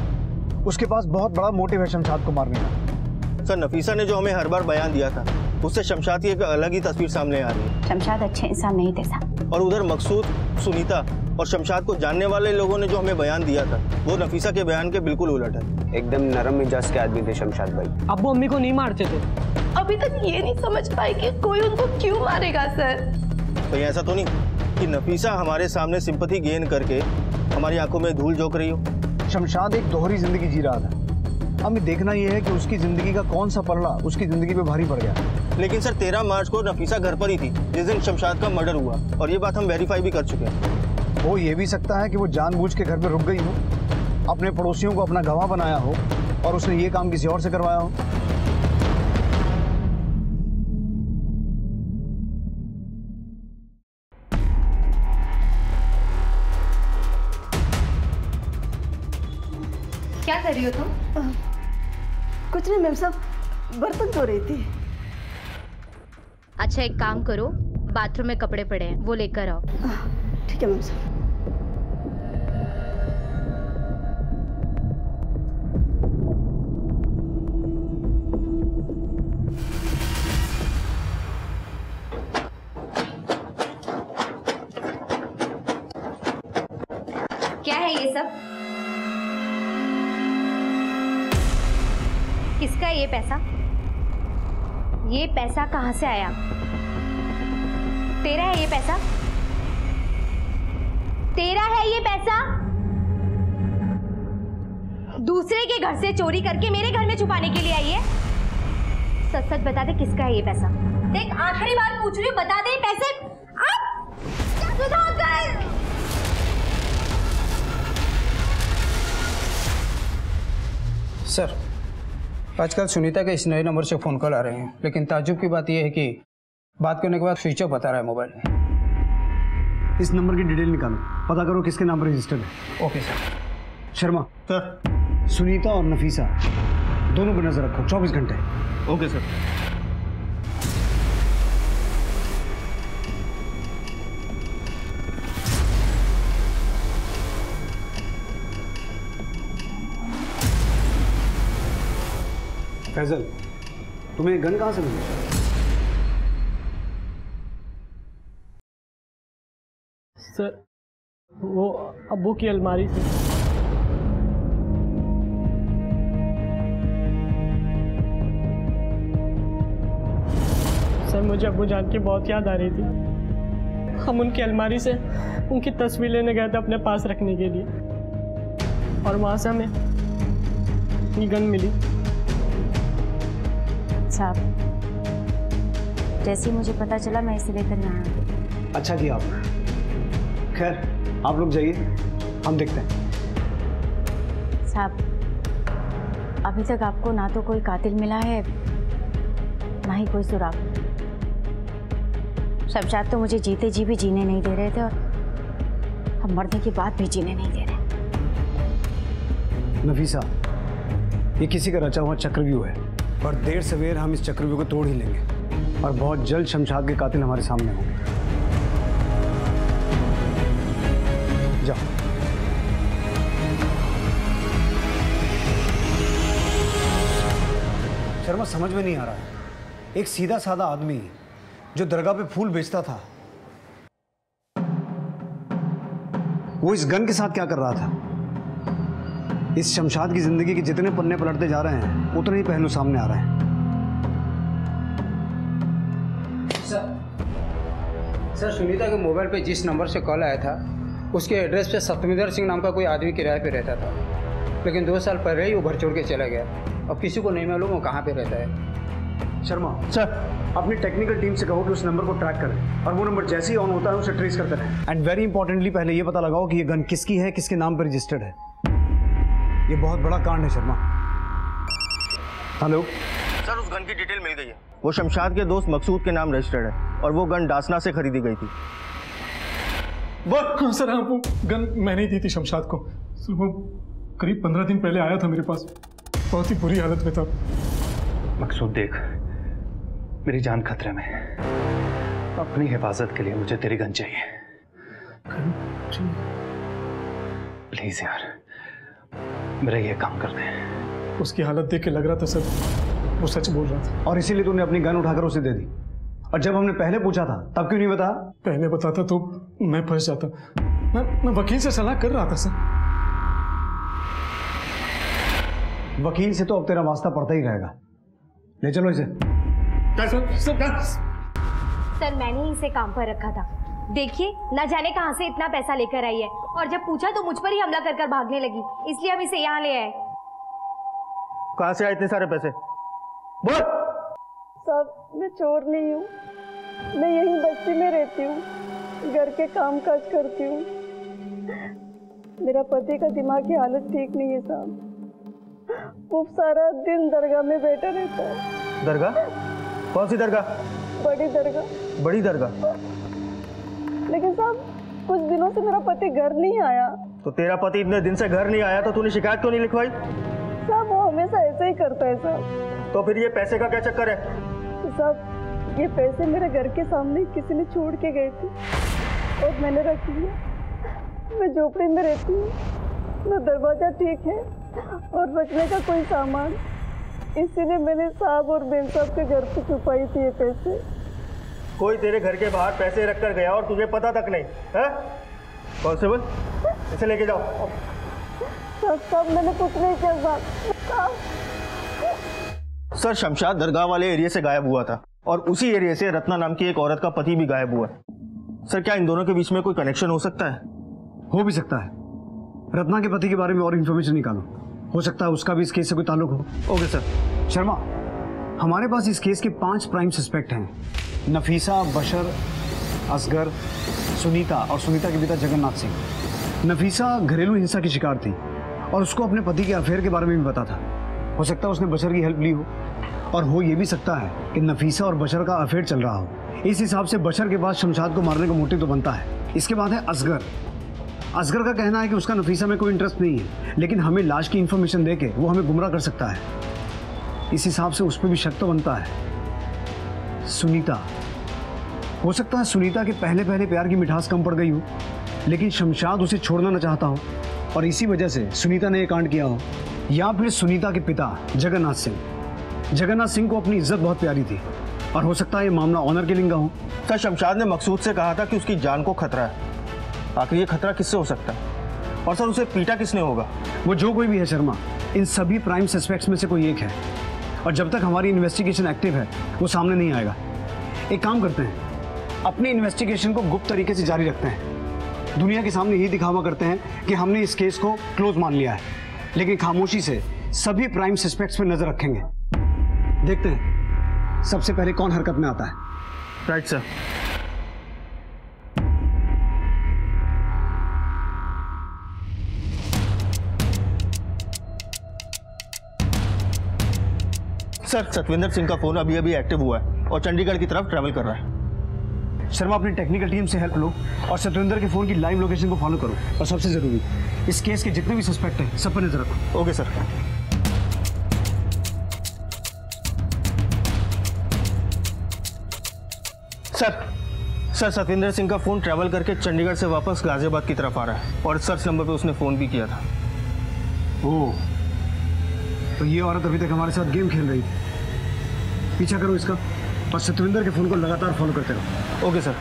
उसके पास बहुत बड़ा मोटिव है शमशाद को मारने का। सर, नफीसा ने जो हमें हर बार बयान दिया था उससे शमशाद की एक अलग ही तस्वीर सामने आ रही है। शमशाद अच्छे इंसान नहीं थे साहब। और उधर मकसूद, सुनीता और शमशाद को जानने वाले लोगों ने जो हमें बयान दिया था वो नफीसा के बयान के बिल्कुल उलट है। एकदम नरम मिजाज के आदमी थे शमशाद भाई। अब वो अम्मी को नहीं मारते थे। अभी तक ये नहीं समझ पाए कि कोई उनको क्यों मारेगा सर। कहीं ऐसा तो नहीं कि नफीसा हमारे सामने सिंपैथी गेन करके हमारी आंखों में धूल झोंक रही हो? शमशाद एक दोहरी जिंदगी जी रहा था। हमें देखना यह है कि उसकी जिंदगी का कौन सा पल्ला उसकी जिंदगी पे भारी पड़ गया। लेकिन सर, तेरह मार्च को नफीसा घर पर ही थी जिस दिन शमशाद का मर्डर हुआ, और ये बात हम वेरीफाई भी कर चुके हैं। वो ये भी सकता है कि वो जानबूझ के घर पर रुक गई हो, अपने पड़ोसियों को अपना गवाह बनाया हो और उसने ये काम किसी और से करवाया हो। क्या कर रही हो तुम? आ, कुछ नहीं मैम साहब, बर्तन धो रही थी। अच्छा, एक काम करो, बाथरूम में कपड़े पड़े हैं, वो लेकर आओ। ठीक है मैम साहब। क्या है ये सब? किसका ये पैसा? ये पैसा कहाँ से आया? तेरा है ये पैसा? तेरा है ये पैसा? दूसरे के घर से चोरी करके मेरे घर में छुपाने के लिए आई है? सच सच बता दे, किसका है ये पैसा? देख, आखिरी बार पूछ रही हूँ, बता दे पैसे। आप क्या सुधार कर? सर, आजकल सुनीता के इस नए नंबर से फ़ोन कॉल आ रहे हैं, लेकिन ताज्जुब की बात यह है कि बात करने के बाद स्विच ऑफ बता रहा है मोबाइल। इस नंबर की डिटेल निकालो, पता करो किसके नाम पर रजिस्टर्ड है। Okay sir. Sharma sir, Sunita और नफीसा दोनों पर नजर रखो चौबीस घंटे। Okay sir. फैजल, तुम्हें गन कहाँ से मिली? सर, वो अब्बू की अलमारी से। सर, मुझे अब्बू जान की बहुत याद आ रही थी। हम उनकी अलमारी से उनकी तस्वीर लेने गए थे अपने पास रखने के लिए, और वहाँ से हमें ये गन मिली। साहब, जैसे ही मुझे पता चला मैं इसे लेकर यहाँ आ गई। अच्छा किया आपने। खैर, आप लोग जाइए, हम देखते हैं। साहब, अभी तक आपको ना तो कोई कातिल मिला है ना ही कोई सुराग। शमशाद तो मुझे जीते जी भी जीने नहीं दे रहे थे और हम मरने की बात भी जीने नहीं दे रहे। नफीसा, ये किसी का रचा हुआ चक्रव्यूह है और देर सवेर हम इस चक्रव्यूह को तोड़ ही लेंगे और बहुत जल्द शमशाद के कातिल हमारे सामने होंगे। शर्मा, समझ में नहीं आ रहा है। एक सीधा साधा आदमी जो दरगाह पे फूल बेचता था, वो इस गन के साथ क्या कर रहा था? इस शमशाद की जिंदगी के जितने पन्ने पलटते जा रहे हैं उतने ही पहलू सामने आ रहे हैं। सर, सर सुनीता के मोबाइल पे जिस नंबर से कॉल आया था उसके एड्रेस पे सतविंदर सिंह नाम का कोई आदमी किराए पे रहता था, लेकिन दो साल पहले ही वो घर छोड़ के चला गया। अब किसी को नहीं मालूम वो कहाँ पे रहता है। शर्मा सर, अपनी टेक्निकल टीम से कहो कि उस नंबर को ट्रैक करें और वो नंबर जैसे ही ऑन होता है उसे ट्रेस करते रहें। एंड वेरी इंपॉर्टेंटली, पहले ये पता लगाओ कि ये गन किसकी है, किसके नाम पर रजिस्टर्ड है। ये बहुत बड़ा कांड है शर्मा। हेलो सर, उस गन की डिटेल मिल गई है। वो शमशाद के दोस्त मकसूद के नाम रजिस्टर्ड है और वो गन धासना से खरीदी गई थी। हाँ सर, हाँ, वो गन मैंने दी थी शमशाद को। सर, वो करीब पंद्रह दिन पहले आया था मेरे पास, बहुत ही बुरी हालत में था। मकसूद, देख, मेरी जान खतरे में, अपनी हिफाजत के लिए मुझे तेरी गन चाहिए। प्लीज यार, मेरा ये काम कर दे। उसकी हालत देख के लग रहा था सर वो सच बोल रहा था, और इसीलिए तूने अपनी गन उठाकर उसे दे दी। और जब हमने पहले पूछा था तब क्यों नहीं बताया? पहले बताता तो मैं फंस जाता। मैं मैं वकील से सलाह कर रहा था सर। वकील से तो अब तेरा वास्ता पड़ता ही रहेगा। ले चलो इसे। सर, सर, सर, सर मैंने ही इसे काम पर रखा था। देखिए, ना जाने कहाँ से इतना पैसा लेकर आई है और जब पूछा तो मुझ पर ही हमला कर कर भागने लगी, इसलिए हम इसे यहाँ ले आए। कहाँ से आए इतने सारे पैसे? बोल। साहब, मैं चोर नहीं हूँ, मैं यहीं बस्ती में रहती हूँ, घर के काम काज करती हूँ। मेरा पति का दिमाग की हालत ठीक नहीं है साहब, वो सारा दिन दरगाह में बैठा रहता है। दरगाह? कौन सी दरगाह? बड़ी दरगाह। बड़ी दरगाह? लेकिन साहब, कुछ दिनों से मेरा पति घर नहीं आया। तो तेरा पति इतने दिन से घर नहीं आया तो तूने शिकायत क्यों नहीं लिखवाई? साहब, वो हमेशा ऐसे ही करता है साहब। तो फिर ये पैसे का क्या चक्कर है? साहब, ये पैसे मेरे घर के सामने किसी ने छोड़ के गए थे और मैंने रख लिए। मैं झोपड़ी में रहती हूँ, ना दरवाजा ठीक है और रखने का कोई सामान, इसीलिए मैंने साहब और बेन साहब के घर से छुपाई थी ये पैसे। कोई तेरे घर के बाहर पैसे रख कर गया और तुझे पता तक नहीं है? कॉन्स्टेबल, इसे लेके जाओ। साहब, मैंने कुछ नहीं किया साहब। सर, शमशाद दरगाह वाले एरिया से गायब हुआ था और उसी एरिया से रत्ना नाम की एक औरत का पति भी गायब हुआ है। सर, क्या इन दोनों के बीच में कोई कनेक्शन हो सकता है? हो भी सकता है। रत्ना के पति के बारे में और इन्फॉर्मेशन निकालो, हो सकता है उसका भी इस केस से कोई ताल्लुक हो। Okay sir. शर्मा, हमारे पास इस केस के पांच प्राइम सस्पेक्ट हैं। नफीसा, बशर, असगर, सुनीता और सुनीता के पिता जगन्नाथ सिंह। नफीसा घरेलू हिंसा की शिकार थी और उसको अपने पति के अफेयर के बारे में भी पता था। हो सकता है उसने बशर की हेल्प ली हो और हो ये भी सकता है कि नफीसा और बशर का अफेयर चल रहा हो। इस हिसाब से बशर के पास शमशाद को मारने का मोटिव तो बनता है। इसके बाद है असगर। असगर का कहना है कि उसका नफीसा में कोई इंटरेस्ट नहीं है, लेकिन हमें लाश की इन्फॉर्मेशन दे के वो हमें गुमराह कर सकता है। इस हिसाब से उस पर भी शक तो बनता है। सुनीता, हो सकता है सुनीता के पहले पहले प्यार की मिठास कम पड़ गई हो, लेकिन शमशाद उसे छोड़ना ना चाहता हो और इसी वजह से सुनीता ने ये कांड किया हो। या फिर सुनीता के पिता जगन्नाथ सिंह, जगन्नाथ सिंह को अपनी इज्जत बहुत प्यारी थी और हो सकता है ये मामला ऑनर के लिंगा हो। सर, शमशाद ने मकसूद से कहा था कि उसकी जान को खतरा है। आखिर ये खतरा किससे हो सकता है? और सर, उसे पीटा किसने होगा? वो जो कोई भी है शर्मा, इन सभी प्राइम सस्पेक्ट्स में से कोई एक है और जब तक हमारी इन्वेस्टिगेशन एक्टिव है वो सामने नहीं आएगा। एक काम करते हैं, अपनी इन्वेस्टिगेशन को गुप्त तरीके से जारी रखते हैं, दुनिया के सामने यही दिखावा करते हैं कि हमने इस केस को क्लोज मान लिया है, लेकिन खामोशी से सभी प्राइम सस्पेक्ट्स पर नजर रखेंगे। देखते हैं सबसे पहले कौन हरकत में आता है। Right sir. Sir, Satvinder Singh का फोन अभी अभी एक्टिव हुआ है और चंडीगढ़ की तरफ ट्रैवल कर रहा है। शर्मा, अपनी टेक्निकल टीम से हेल्प लो और सतविंदर के फोन की लाइव लोकेशन को फॉलो करो और सबसे जरूरी, इस केस के जितने भी सस्पेक्ट हैं सब पर नजर रखो। Okay sir. Sir sir Satvinder Singh का फोन ट्रैवल करके चंडीगढ़ से वापस गाजियाबाद की तरफ आ रहा है और सर्च नंबर पे उसने फोन भी किया था। ओह, तो ये औरत अभी तक हमारे साथ गेम खेल रही थी। पीछा करो इसका और सतविंदर के फोन को लगातार फॉलो करते रहो। Okay sir.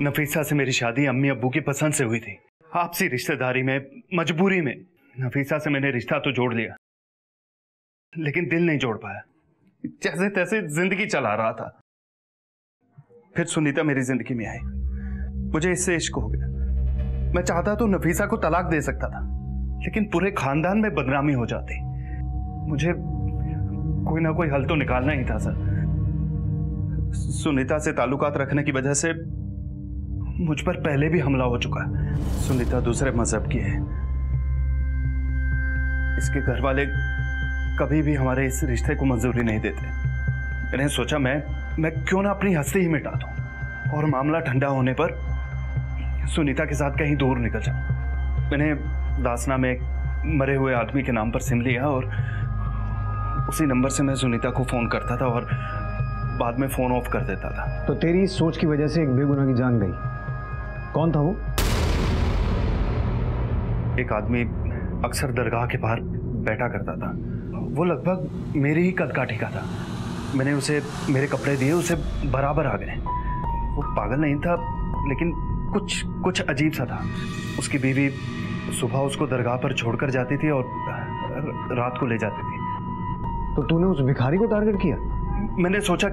नफीसा से मेरी शादी अम्मी अब्बू की पसंद से हुई थी। आपसी रिश्तेदारी में, मजबूरी में नफीसा से मैंने रिश्ता तो जोड़ लिया, लेकिन दिल नहीं जोड़ पाया। जैसे तैसे जिंदगी चला रहा था। फिर सुनीता मेरी जिंदगी में आई, मुझे इससे इश्क हो गया। मैं चाहता तो नफीसा को तलाक दे सकता था, लेकिन पूरे खानदान में बदनामी हो जाती। मुझे कोई ना कोई हल तो निकालना ही था सर। सुनीता से ताल्लुकात रखने की वजह से मुझ पर पहले भी हमला हो चुका है। सुनीता दूसरे मजहब की है, इसके घर वाले कभी भी हमारे इस रिश्ते को मंजूरी नहीं देते। मैंने सोचा मैं मैं क्यों ना अपनी हंसी ही मिटा दूं और मामला ठंडा होने पर सुनीता के साथ कहीं दूर निकल जाऊं। मैंने दासना में मरे हुए आदमी के नाम पर सिम लिया और उसी नंबर से मैं सुनीता को फ़ोन करता था और बाद में फ़ोन ऑफ कर देता था। तो तेरी इस सोच की वजह से एक बेगुनाह की जान गई। कौन था वो? एक आदमी अक्सर दरगाह के बाहर बैठा करता था। वो लगभग मेरे ही कद का ठेका था। मैंने उसे मेरे कपड़े दिए, उसे बराबर आ गए। वो पागल नहीं था, लेकिन कुछ कुछ अजीब सा था। उसकी बीवी सुबह उसको दरगाह पर छोड़कर जाती थी और रात को ले जाती थी। तो तूने उस भिखारी को टारगेट किया? मैंने सोचा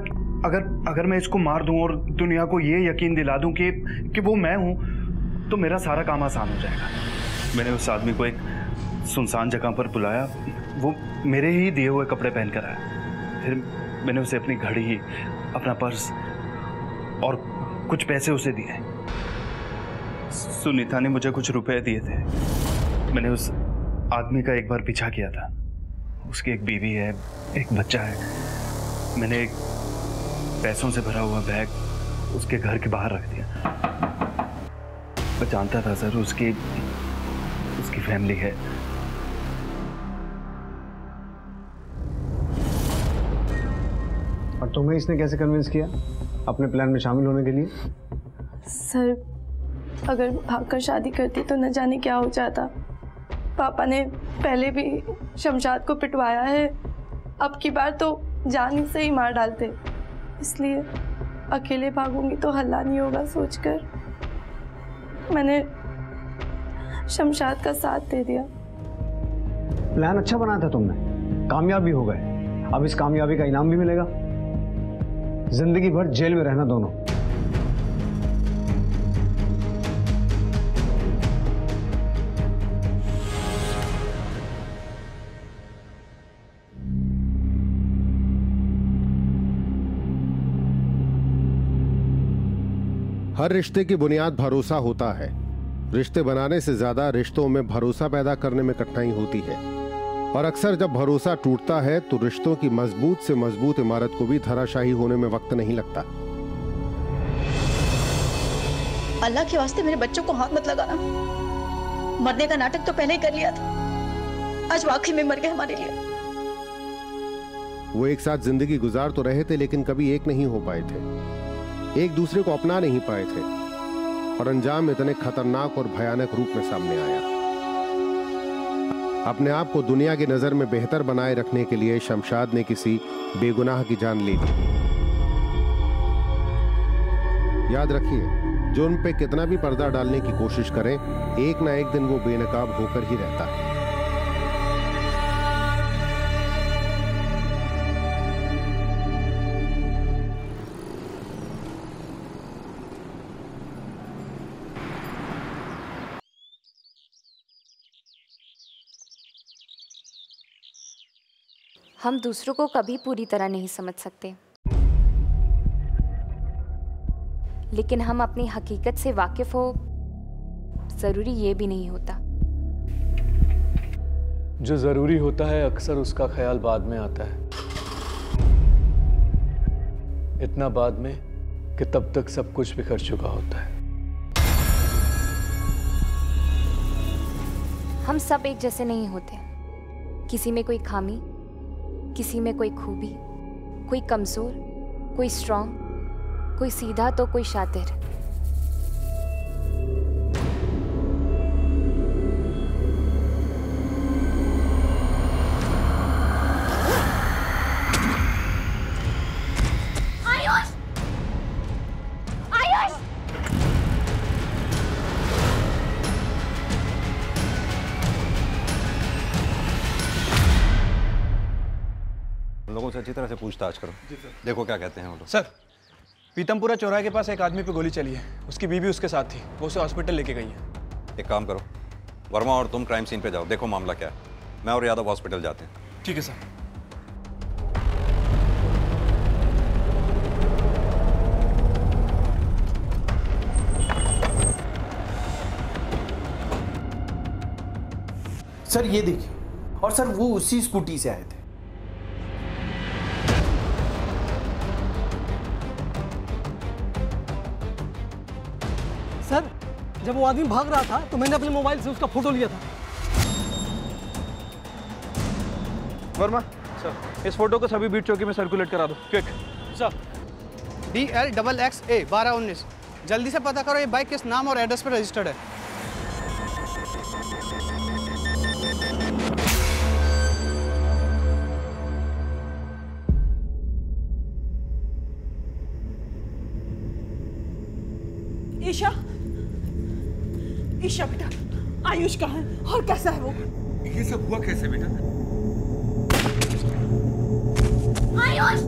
अगर अगर मैं इसको मार दूं और दुनिया को ये यकीन दिला दूं कि कि वो मैं हूं, तो मेरा सारा काम आसान हो जाएगा। मैंने उस आदमी को एक सुनसान जगह पर बुलाया, वो मेरे ही दिए हुए कपड़े पहनकर आया। फिर मैंने उसे अपनी घड़ी, अपना पर्स और कुछ पैसे उसे दिए। सुनीता ने मुझे कुछ रुपए दिए थे। मैंने उस आदमी का एक बार पीछा किया था। उसकी एक बीवी है, एक बच्चा है। मैंने एक पैसों से भरा हुआ बैग उसके घर के बाहर रख दिया। मैं जानता था सर, उसकी उसकी फैमिली है। और तुम्हें इसने कैसे कन्विंस किया अपने प्लान में शामिल होने के लिए? सर, अगर भागकर शादी करती तो न जाने क्या हो जाता। पापा ने पहले भी शमशाद को पिटवाया है, अब की बार तो जान से ही मार डालते। इसलिए अकेले भागूंगी तो हल्ला नहीं होगा सोचकर मैंने शमशाद का साथ दे दिया। प्लान अच्छा बनाया था तुमने, कामयाब भी हो गए। अब इस कामयाबी का इनाम भी मिलेगा, जिंदगी भर जेल में रहना दोनों। हर रिश्ते की बुनियाद भरोसा होता है। रिश्ते बनाने से ज्यादा रिश्तों में भरोसा पैदा करने में कठिनाई होती है, और अक्सर जब भरोसा टूटता है तो रिश्तों की मजबूत से मजबूत इमारत को भी धराशायी होने में वक्त नहीं लगता। अल्लाह के वास्ते मेरे बच्चों को हाथ मत लगाना। मरने का नाटक तो पहले ही कर लिया था, आज वाकई में मर गए हमारे लिए। वो एक साथ जिंदगी गुजार तो रहे थे, लेकिन कभी एक नहीं हो पाए थे, एक दूसरे को अपना नहीं पाए थे, और अंजाम इतने खतरनाक और भयानक रूप में सामने आया। अपने आप को दुनिया की नजर में बेहतर बनाए रखने के लिए शमशाद ने किसी बेगुनाह की जान ले ली। याद रखिए, जुर्म पे कितना भी पर्दा डालने की कोशिश करें, एक ना एक दिन वो बेनकाब होकर ही रहता है। हम दूसरों को कभी पूरी तरह नहीं समझ सकते, लेकिन हम अपनी हकीकत से वाकिफ हो जरूरी ये भी नहीं होता। जो जरूरी होता है अक्सर उसका ख्याल बाद में आता है, इतना बाद में कि तब तक सब कुछ बिखर चुका होता है। हम सब एक जैसे नहीं होते, किसी में कोई खामी, किसी में कोई खूबी, कोई कमजोर, कोई स्ट्रॉन्ग, कोई सीधा तो कोई शातिर। आयुष! आयुष! लोगों से अच्छी तरह से पूछताछ करो। जी सर। देखो क्या कहते हैं वो लोग। सर, पीतमपुरा चौराहे के पास एक आदमी पे गोली चली है, उसकी बीवी उसके साथ थी, वो उसे हॉस्पिटल लेके गई है। एक काम करो वर्मा, और तुम क्राइम सीन पे जाओ, देखो मामला क्या है। मैं और यादव हॉस्पिटल जाते हैं। ठीक है सर। सर ये देखिए, और सर वो उसी स्कूटी से आए थे। सर, जब वो आदमी भाग रहा था तो मैंने अपने मोबाइल से उसका फोटो लिया था। वर्मा सर, इस फोटो को सभी बीट चौकी में सर्कुलेट करा दो, quick. Sir, D L double X A बारह उन्नीस, जल्दी से पता करो ये बाइक किस नाम और एड्रेस पर रजिस्टर्ड है। ईशा, ईशा बेटा, आयुष कहाँ है और कैसा है वो? ये सब हुआ कैसे बेटा? आयुष!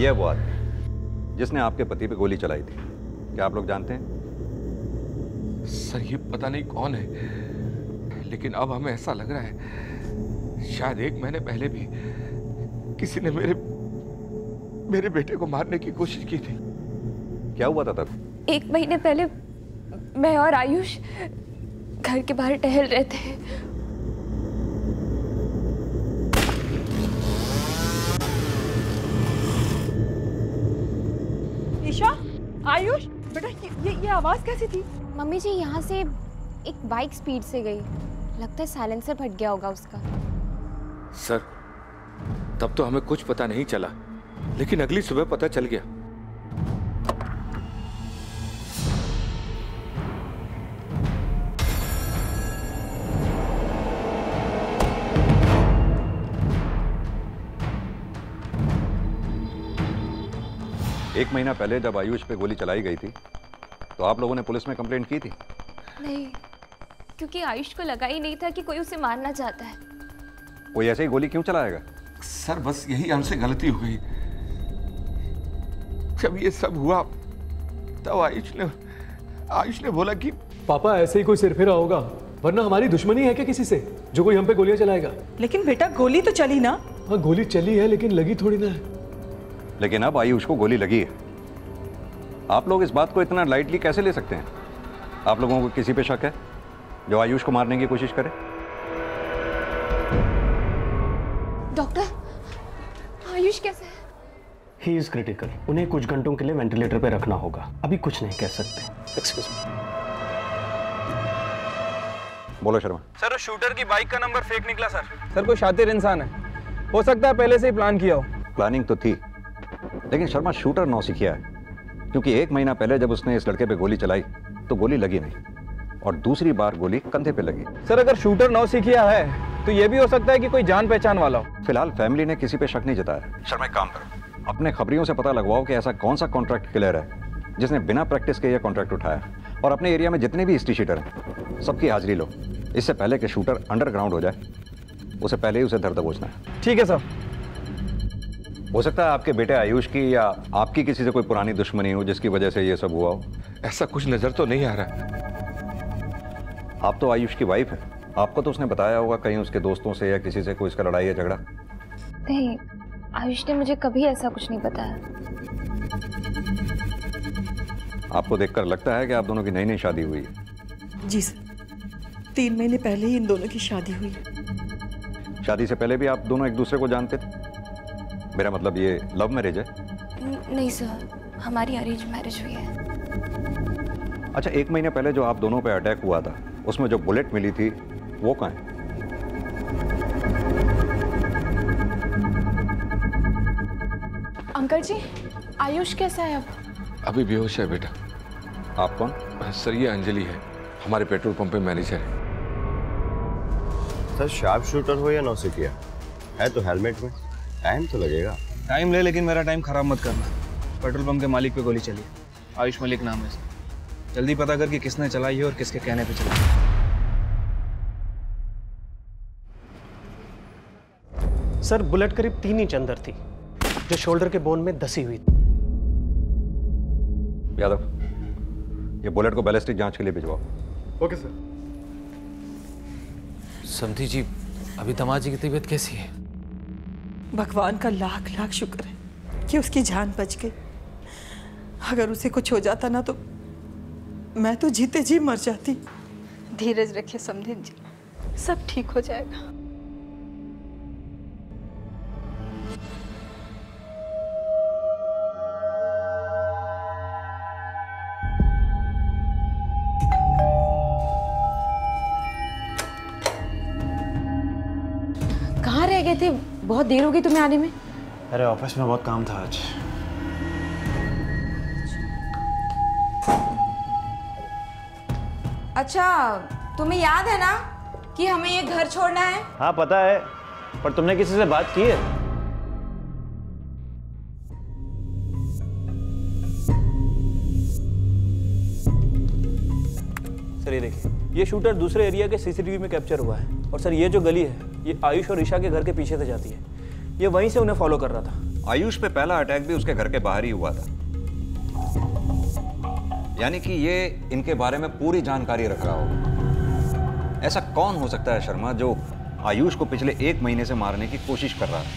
ये वो आदमी जिसने आपके पति पे गोली चलाई थी, क्या आप लोग जानते हैं? सर ये पता नहीं कौन है, लेकिन अब हमें ऐसा लग रहा है शायद एक महीने पहले भी किसी ने मेरे मेरे बेटे को मारने की कोशिश की थी। क्या हुआ था तब? एक महीने पहले मैं और आयुष घर के बाहर टहल रहे थे। आयुष बेटा ये ये, ये आवाज कैसी थी? मम्मी जी यहाँ से एक बाइक स्पीड से गई, लगता है साइलेंसर फट गया होगा उसका। सर तब तो हमें कुछ पता नहीं चला, लेकिन अगली सुबह पता चल गया। एक महीना पहले जब आयुष पे गोली चलाई गई थी तो आप लोगों ने पुलिस में कंप्लेंट की थी? नहीं, क्योंकि आयुष को लगा ही नहीं था कि कोई उसे मारना चाहता है। कोई ऐसे ही गोली क्यों चलाएगा? सर बस यही हमसे गलती हो गई। जब ये सब हुआ तब आयुष ने आयुष ने बोला कि पापा ऐसे ही कोई सिरफिरा होगा, वरना हमारी दुश्मनी है क्या किसी से जो कोई हम पे गोलियां चलाएगा? लेकिन बेटा गोली तो चली ना। हाँ गोली चली है, लेकिन लगी थोड़ी ना है। लेकिन अब आयुष को गोली लगी है। आप लोग इस बात को इतना लाइटली कैसे ले सकते हैं? आप लोगों को किसी पे शक है जो आयुष को मारने की कोशिश करे? डॉक्टर आयुष कैसे है? He is critical. उन्हें कुछ घंटों के लिए वेंटिलेटर पे रखना होगा, अभी कुछ नहीं कह सकते। Excuse me. बोलो शर्मा। सर उस शूटर की बाइक का नंबर फेक निकला सर। सर कोई शातिर इंसान है, हो सकता है पहले से ही प्लान किया हो। प्लानिंग तो थी, लेकिन शर्मा शूटर नौसिखिया है, क्योंकि एक महीना पहले जब उसने इस लड़के पे गोली चलाई तो गोली लगी नहीं, और दूसरी बार गोली कंधे पे लगी। सर अगर शूटर नौसिखिया है तो यह भी हो सकता है कि कोई जान पहचान वाला हो। फिलहाल फैमिली ने किसी पे शक नहीं जताया। शर्मा एक काम करो, अपने खबरियों से पता लगवाओ कि ऐसा कौन सा कॉन्ट्रैक्ट क्लियर है जिसने बिना प्रैक्टिस के यह कॉन्ट्रैक्ट उठाया, और अपने एरिया में जितने भी हिस्ट्री शीटर हैं सबकी हाजिरी लो। इससे पहले कि शूटर अंडरग्राउंड हो जाए उसे पहले ही उसे धर दबोचना है। ठीक है सर। हो सकता है आपके बेटे आयुष की या आपकी किसी से कोई पुरानी दुश्मनी हो जिसकी वजह से ये सब हुआ हो। ऐसा कुछ नजर तो नहीं आ रहा। आप तो आयुष की वाइफ हैं, आपको तो उसने बताया होगा कहीं उसके दोस्तों से या किसी से कोई इसका लड़ाई या झगड़ा? नहीं, आयुष ने मुझे कभी ऐसा कुछ नहीं बताया। आपको देखकर लगता है कि आप दोनों की नई नई शादी हुई है? जी सर, तीन महीने पहले ही इन दोनों की शादी हुई है। शादी से पहले भी आप दोनों एक दूसरे को जानते थे? मेरा मतलब ये लव मैरिज है? नहीं सर, हमारी अरेंज मैरिज हुई है। अच्छा एक महीने पहले जो आप दोनों पे अटैक हुआ था उसमें जो बुलेट मिली थी वो कहाँ है? अंकल जी आयुष कैसा है अब? अभी बेहोश है बेटा। आप कौन? सर ये अंजलि है, हमारे पेट्रोल पंप पे मैनेजर है। सर शार्प शूटर हो या नौसिखिया है तो हेलमेट में टाइम तो लगेगा। टाइम ले, लेकिन मेरा टाइम खराब मत करना। पेट्रोल पंप के मालिक पे गोली चली, आयुष मलिक नाम है इसका। जल्दी पता कर कि किसने चलाई है और किसके कहने पे चलाई है। सर बुलेट करीब तीन इंच अंदर थी जो शोल्डर के बोन में धसी हुई थी। यादव ये बुलेट को बैलिस्टिक जांच के लिए भिजवाओ। Okay sir. समधी जी अभी दामाद जी की तबीयत कैसी है? भगवान का लाख लाख शुक्र है कि उसकी जान बच गई, अगर उसे कुछ हो जाता ना तो मैं तो जीते जी मर जाती। धीरज रखिए समधीन जी, सब ठीक हो जाएगा। कहाँ रह गए थे? बहुत देर हो गई तुम्हें आने में। अरे ऑफिस में बहुत काम था आज। अच्छा तुम्हें याद है ना कि हमें ये घर छोड़ना है? हाँ पता है, पर तुमने किसी से बात की है? सर ये देखिए, ये शूटर दूसरे एरिया के सीसीटीवी में कैप्चर हुआ है, और सर ये जो गली है ये आयुष और ईशा के घर के पीछे से जाती है, ये वहीं से उन्हें फॉलो कर रहा था। आयुष पे पहला अटैक भी उसके घर के बाहर ही हुआ था, यानी कि ये इनके बारे में पूरी जानकारी रख रहा होगा। ऐसा कौन हो सकता है शर्मा जो आयुष को पिछले एक महीने से मारने की कोशिश कर रहा है?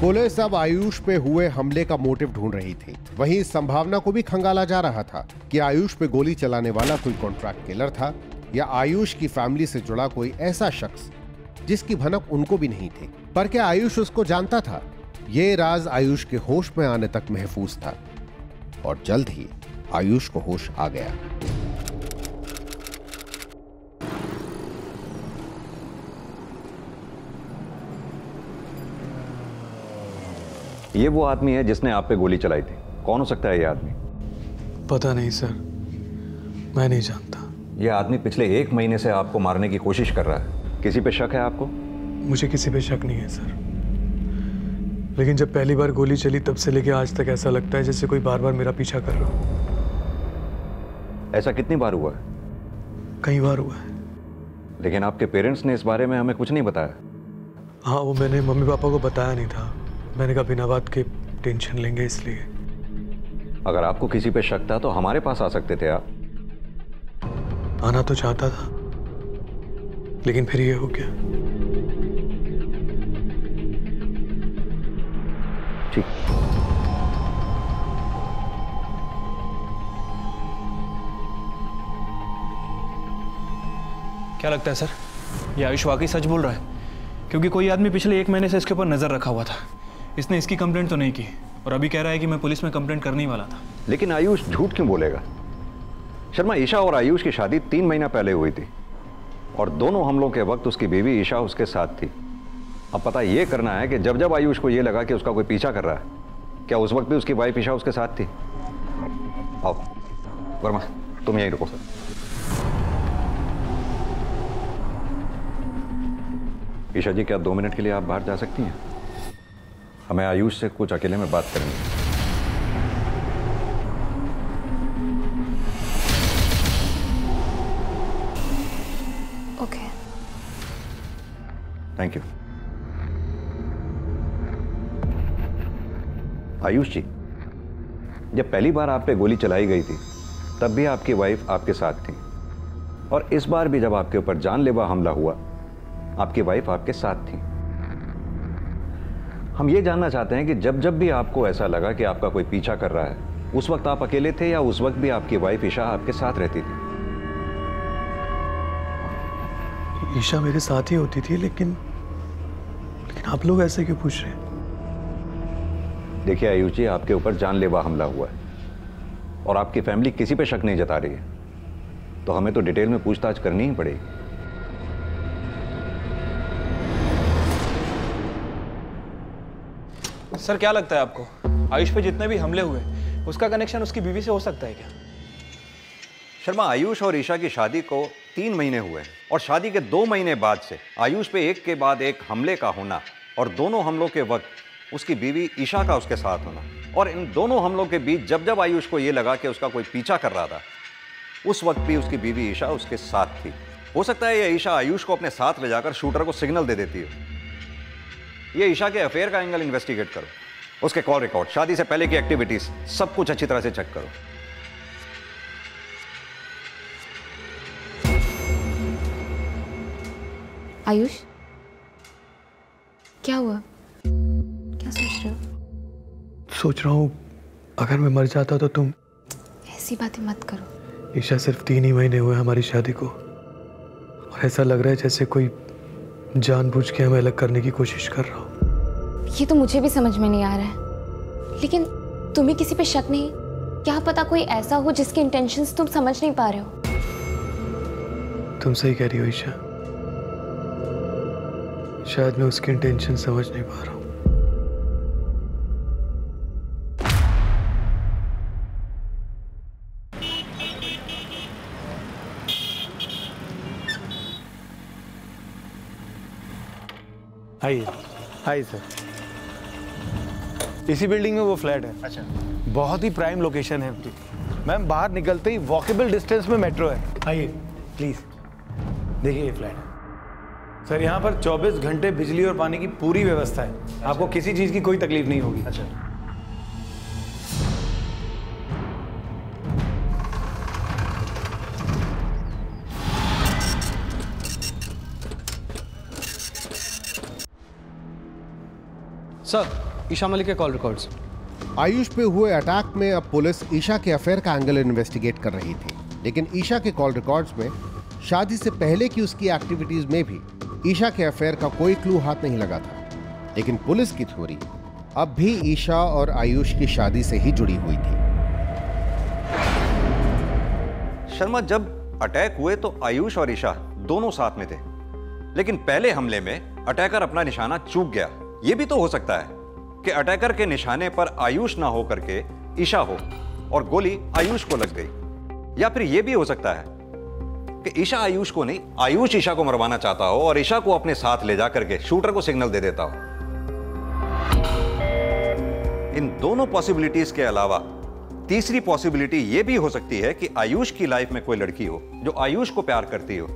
पुलिस अब आयुष पे हुए हमले का मोटिव ढूंढ रही थी। वहीं इस संभावना को भी खंगाला जा रहा था कि आयुष पे गोली चलाने वाला कोई कॉन्ट्रैक्ट किलर था या आयुष की फैमिली से जुड़ा कोई ऐसा शख्स जिसकी भनक उनको भी नहीं थी। पर क्या आयुष उसको जानता था? ये राज आयुष के होश में आने तक महफूज था और जल्द ही आयुष को होश आ गया। ये वो आदमी है जिसने आप पे गोली चलाई थी। कौन हो सकता है ये आदमी? पता नहीं सर, मैं नहीं जानता। ये आदमी पिछले एक महीने से आपको मारने की कोशिश कर रहा है। किसी पे शक है आपको? मुझे किसी पे शक नहीं है सर, लेकिन जब पहली बार गोली चली तब से लेके आज तक ऐसा लगता है जैसे कोई बार बार मेरा पीछा कर रहा हो। ऐसा कितनी बार हुआ है? कई बार हुआ है। लेकिन आपके पेरेंट्स ने इस बारे में हमें कुछ नहीं बताया। हाँ, वो मैंने मम्मी पापा को बताया नहीं था। मैंने कहा बिना बात के टेंशन लेंगे इसलिए। अगर आपको किसी पे शक था तो हमारे पास आ सकते थे आप। आना तो चाहता था लेकिन फिर ये हो गया। ठीक। क्या लगता है सर, ये आयुष वाकई सच बोल रहा है? क्योंकि कोई आदमी पिछले एक महीने से इसके ऊपर नजर रखा हुआ था। इसने इसकी कंप्लेंट तो नहीं की और अभी कह रहा है कि मैं पुलिस में कंप्लेंट करने वाला था। लेकिन आयुष झूठ क्यों बोलेगा शर्मा? ईशा और आयुष की शादी तीन महीना पहले हुई थी और दोनों हमलों के वक्त उसकी बीवी ईशा उसके साथ थी। अब पता यह करना है कि जब जब आयुष को यह लगा कि उसका कोई पीछा कर रहा है, क्या उस वक्त भी उसकी वाइफ ईशा उसके साथ थी? आओ वर्मा, तुम यहीं रुको सर। ईशा जी, क्या दो मिनट के लिए आप बाहर जा सकती हैं? हमें आयुष से कुछ अकेले में बात करनी है। Okay. Thank you. Ayush ji, जब पहली बार आप पे गोली चलाई गई थी तब भी आपकी वाइफ आपके साथ थी और इस बार भी जब आपके ऊपर जानलेवा हमला हुआ आपकी वाइफ आपके साथ थी। हम ये जानना चाहते हैं कि जब जब भी आपको ऐसा लगा कि आपका कोई पीछा कर रहा है, उस वक्त आप अकेले थे या उस वक्त भी आपकी वाइफ ईशा आपके साथ रहती थी? ईशा मेरे साथ ही होती थी, लेकिन लेकिन आप लोग ऐसे क्यों पूछ रहे हैं? देखिए आयुष जी, आपके ऊपर जानलेवा हमला हुआ है और आपकी फैमिली किसी पे शक नहीं जता रही है, तो हमें तो डिटेल में पूछताछ करनी ही पड़ेगी। सर, क्या लगता है आपको आयुष पे जितने भी हमले हुए उसका कनेक्शन उसकी बीवी से हो सकता है क्या? शर्मा, आयुष और ईशा की शादी को तीन महीने हुए और शादी के दो महीने बाद से आयुष पे एक के बाद एक हमले का होना और दोनों हमलों के वक्त उसकी बीवी ईशा का उसके साथ होना और इन दोनों हमलों के बीच जब जब आयुष को ये लगा कि उसका कोई पीछा कर रहा था, उस वक्त भी उसकी बीवी ईशा उसके साथ थी। हो सकता है ये ईशा आयुष को अपने साथ ले जाकर शूटर को सिग्नल दे देती हो। ये ईशा के अफेयर का एंगल इन्वेस्टिगेट करो, उसके कॉल रिकॉर्ड, शादी से पहले की एक्टिविटीज, सब कुछ अच्छी तरह से चेक करो। आयुष, क्या हुआ? क्या सोच रहे हो? सोच रहा हूं अगर मैं मर जाता तो तुम। ऐसी बातें मत करो। ईशा, सिर्फ तीन ही महीने हुए हमारी शादी को और ऐसा लग रहा है जैसे कोई जानबूझ के हमें अलग करने की कोशिश कर रहा हूँ। ये तो मुझे भी समझ में नहीं आ रहा है, लेकिन तुम्हें किसी पे शक नहीं? क्या पता कोई ऐसा हो जिसके इंटेंशंस तुम समझ नहीं पा रहे हो। तुम सही कह रही हो ईशा, शायद मैं उसके इंटेंशन समझ नहीं पा रहा हूँ। हाय हाय सर, इसी बिल्डिंग में वो फ्लैट है। अच्छा, बहुत ही प्राइम लोकेशन है। मैम बाहर निकलते ही वॉकेबल डिस्टेंस में मेट्रो है। आइए प्लीज़ देखिए ये फ्लैट है। सर यहाँ पर चौबीस घंटे बिजली और पानी की पूरी व्यवस्था है। अच्छा। आपको किसी चीज़ की कोई तकलीफ नहीं होगी। अच्छा, सर ईशा मलिक के कॉल रिकॉर्ड्स। आयुष पे हुए अटैक में अब पुलिस ईशा के अफेयर का एंगल इन्वेस्टिगेट कर रही थी, लेकिन ईशा के कॉल रिकॉर्ड्स में शादी से पहले की उसकी एक्टिविटीज में भी ईशा के अफेयर का कोई क्लू हाथ नहीं लगा था। लेकिन पुलिस की थ्योरी अब भी ईशा और आयुष की शादी से ही जुड़ी हुई थी। शर्मा, जब अटैक हुए तो आयुष और ईशा दोनों साथ में थे, लेकिन पहले हमले में अटैकर अपना निशाना चूक गया। ये भी तो हो सकता है कि अटैकर के निशाने पर आयुष ना हो करके ईशा हो और गोली आयुष को लग गई। या फिर यह भी हो सकता है कि ईशा आयुष को नहीं, आयुष ईशा को मरवाना चाहता हो और ईशा को अपने साथ ले जा करके शूटर को सिग्नल दे देता हो। इन दोनों पॉसिबिलिटीज के अलावा तीसरी पॉसिबिलिटी यह भी हो सकती है कि आयुष की लाइफ में कोई लड़की हो जो आयुष को प्यार करती हो,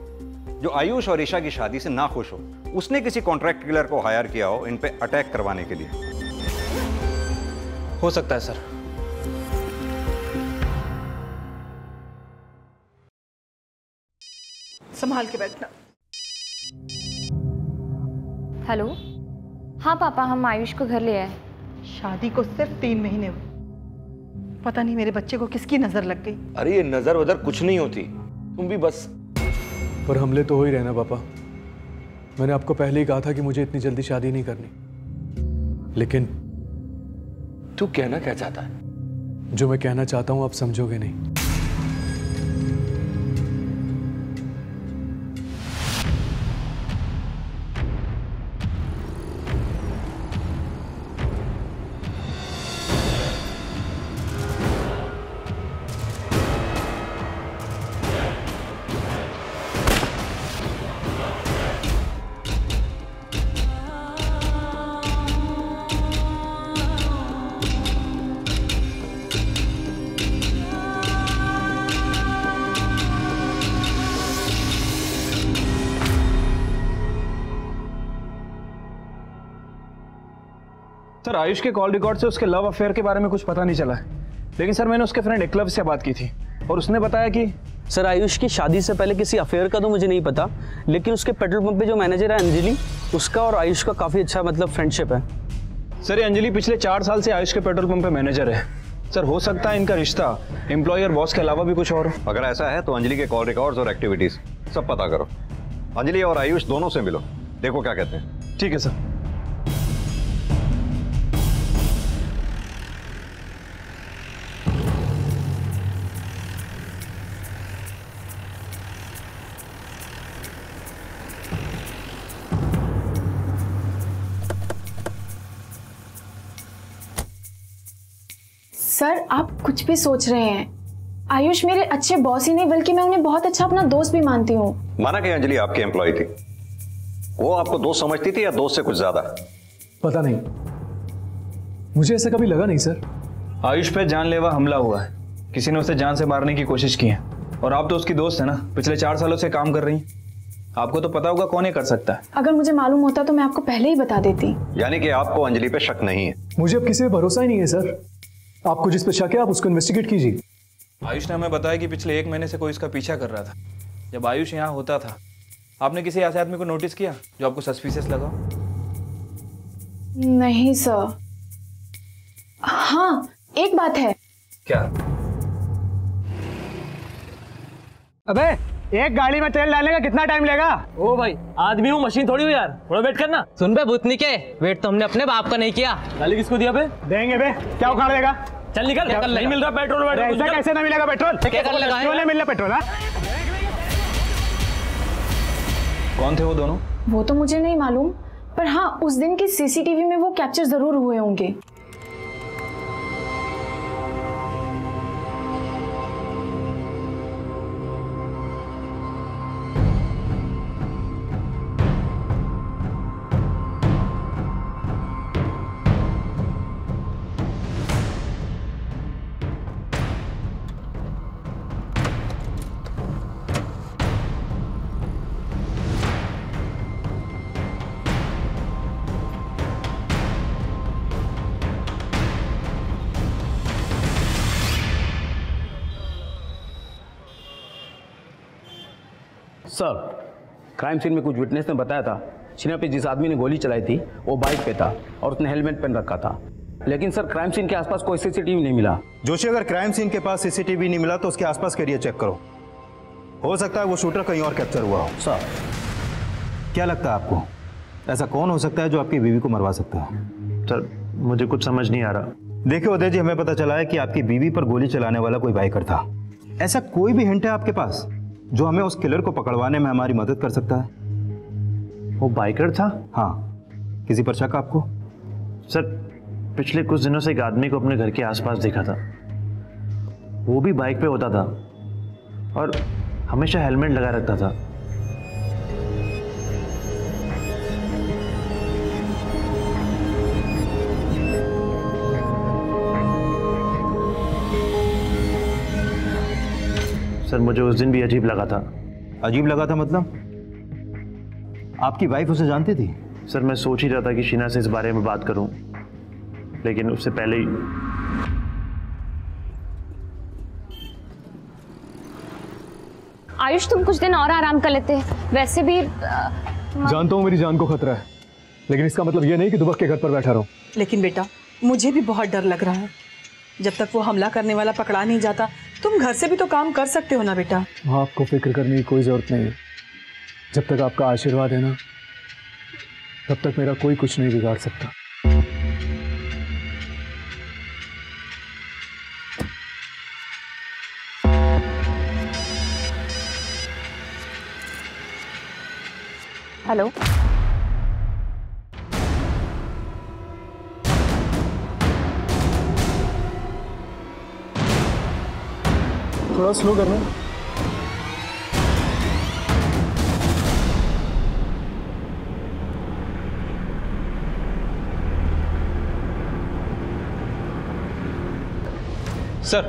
जो आयुष और ईशा की शादी से ना खुश हो। उसने किसी कॉन्ट्रैक्ट किलर को हायर किया हो इन पे अटैक करवाने के लिए। हो सकता है सर। संभाल के बैठना। हेलो। हाँ पापा, हम आयुष को घर ले आए। शादी को सिर्फ तीन महीने हुए, पता नहीं मेरे बच्चे को किसकी नजर लग गई। अरे ये नजर उधर कुछ नहीं होती, तुम भी बस। पर हमले तो हो ही रहे ना पापा। मैंने आपको पहले ही कहा था कि मुझे इतनी जल्दी शादी नहीं करनी। लेकिन तू कहना क्या चाहता है? जो मैं कहना चाहता हूं आप समझोगे नहीं। सर आयुष के कॉल रिकॉर्ड से उसके लव अफेयर के बारे में कुछ पता नहीं चला है, लेकिन सर मैंने उसके फ्रेंड एकलव से बात की थी और उसने बताया कि सर आयुष की शादी से पहले किसी अफेयर का तो मुझे नहीं पता, लेकिन उसके पेट्रोल पंप पे जो मैनेजर है अंजलि, उसका और आयुष का काफ़ी अच्छा मतलब फ्रेंडशिप है। सर ये अंजलि पिछले चार साल से आयुष के पेट्रोल पंप पे मैनेजर है। सर हो सकता है इनका रिश्ता एम्प्लॉय और बॉस के अलावा भी कुछ और। अगर ऐसा है तो अंजलि के कॉल रिकॉर्ड्स और एक्टिविटीज सब पता करो। अंजलि और आयुष दोनों से मिलो, देखो क्या कहते हैं। ठीक है सर। सर आप कुछ भी सोच रहे हैं, आयुष मेरे अच्छे बॉस ही नहीं बल्कि मैं उन्हें बहुत अच्छा अपना दोस्त भी मानती हूँ। माना कि अंजलि आपकी एम्प्लॉय थी, वो आपको दोस्त समझती थी या दोस्त से कुछ ज्यादा? पता नहीं, मुझे ऐसा कभी लगा नहीं सर। आयुष पे जानलेवा हमला हुआ है, किसी ने उसे जान से मारने की कोशिश की है, और आप तो उसकी दोस्त है ना, पिछले चार सालों से काम कर रही हैं, आपको तो पता होगा कौन ये कर सकता है। अगर मुझे मालूम होता तो मैं आपको पहले ही बता देती। यानी कि आपको अंजलि पे शक नहीं है? मुझे अब किसी पे भरोसा ही नहीं है सर। आपको जिस पे शक है आप उसको इन्वेस्टिगेट कीजिए। आयुष ने हमें बताया कि पिछले एक महीने से कोई इसका पीछा कर रहा था। जब आयुष यहाँ होता था आपने किसी ऐसे आदमी को नोटिस किया जो आपको सस्पिशियस लगा? नहीं सर। हाँ एक बात है। क्या? अबे एक गाड़ी में तेल डालने का कितना टाइम लेगा? ओ भाई आदमी हूँ, मशीन थोड़ी हुई यार, थोड़ा वेट करना। सुन बे भूतनी के, वेट तो हमने अपने बाप का नहीं किया। गाली किसको दिया बे? देंगे बे, क्या उखाड़ देगा? चल निकल। क्या नहीं मिल रहा पेट्रोल? ऐसा कैसे ना मिलेगा पेट्रोल? नहीं मिल रहा पेट्रोल। कौन थे वो दोनों? वो तो मुझे नहीं मालूम, पर हाँ उस दिन की सीसीटीवी में वो कैप्चर जरूर हुए होंगे। सर, क्राइम सीन में कुछ विटनेस ने बताया था सीना पे जिस आदमी ने गोली चलाई थी वो बाइक पे था और उसने हेलमेट पहन रखा था, लेकिन सर क्राइम सीन के आसपास कोई सीसीटीवी नहीं मिला। जोशी, अगर क्राइम सीन के पास सीसीटीवी नहीं मिला तो उसके आसपास के एरिया चेक करो, हो सकता है वो शूटर कहीं और कैप्चर हुआ हो। सर क्या लगता है आपको, ऐसा कौन हो सकता है जो आपकी बीवी को मरवा सकता है? सर मुझे कुछ समझ नहीं आ रहा। देखिए उदय जी, हमें पता चला है कि आपकी बीवी पर गोली चलाने वाला कोई बाइकर था। ऐसा कोई भी हिंट है आपके पास जो हमें उस किलर को पकड़वाने में हमारी मदद कर सकता है? वो बाइकर था? हाँ। किसी पर शक आपको? सर पिछले कुछ दिनों से एक आदमी को अपने घर के आसपास देखा था, वो भी बाइक पे होता था और हमेशा हेलमेट लगा रखता था। सर मुझे उस दिन भी अजीब लगा था। अजीब लगा था मतलब? आपकी वाइफ उसे जानती थी? सर मैं सोच ही रहा था कि शीना से इस बारे में बात करूं, लेकिन उससे पहले ही। आयुष तुम कुछ दिन और आराम कर लेते हैं, वैसे भी तुम... जानता हूं मेरी जान को खतरा है, लेकिन इसका मतलब यह नहीं कि दुबक के घर पर बैठा रहूं। लेकिन बेटा मुझे भी बहुत डर लग रहा है, जब तक वो हमला करने वाला पकड़ा नहीं जाता तुम घर से भी तो काम कर सकते हो ना बेटा। आपको फिक्र करने की कोई जरूरत नहीं है, जब तक आपका आशीर्वाद है ना तब तक मेरा कोई कुछ नहीं बिगाड़ सकता। हेलो थोड़ा स्लो करना। सर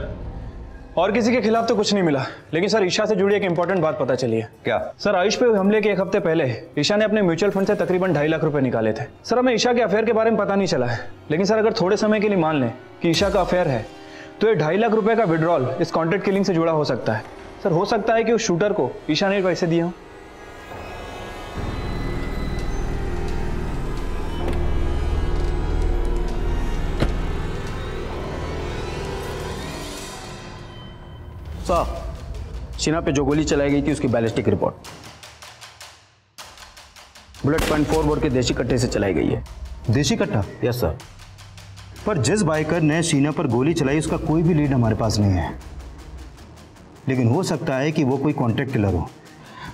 और किसी के खिलाफ तो कुछ नहीं मिला, लेकिन सर ईशा से जुड़ी एक इंपॉर्टेंट बात पता चली है। क्या? सर आयुष पे हमले के एक हफ्ते पहले ईशा ने अपने म्यूचुअल फंड से तकरीबन ढाई लाख रुपए निकाले थे। सर हमें ईशा के अफेयर के बारे में पता नहीं चला है, लेकिन सर अगर थोड़े समय के लिए मान लें कि ईशा का अफेयर है तो ये ढाई लाख रुपए का विड्रॉल इस कॉन्ट्रैक्ट किलिंग से जुड़ा हो सकता है। सर हो सकता है कि उस शूटर को ईशा ने पैसे दिए हों। सर शीना पे जो गोली चलाई गई थी उसकी ballistic report bullet point four bore के देशी कट्टे से चलाई गई है। देशी कट्टा? Yes sir. पर जिस बाइकर ने शीना पर गोली चलाई उसका कोई भी लीड हमारे पास नहीं है, लेकिन हो सकता है कि वो कोई कॉन्ट्रैक्ट किलर हो।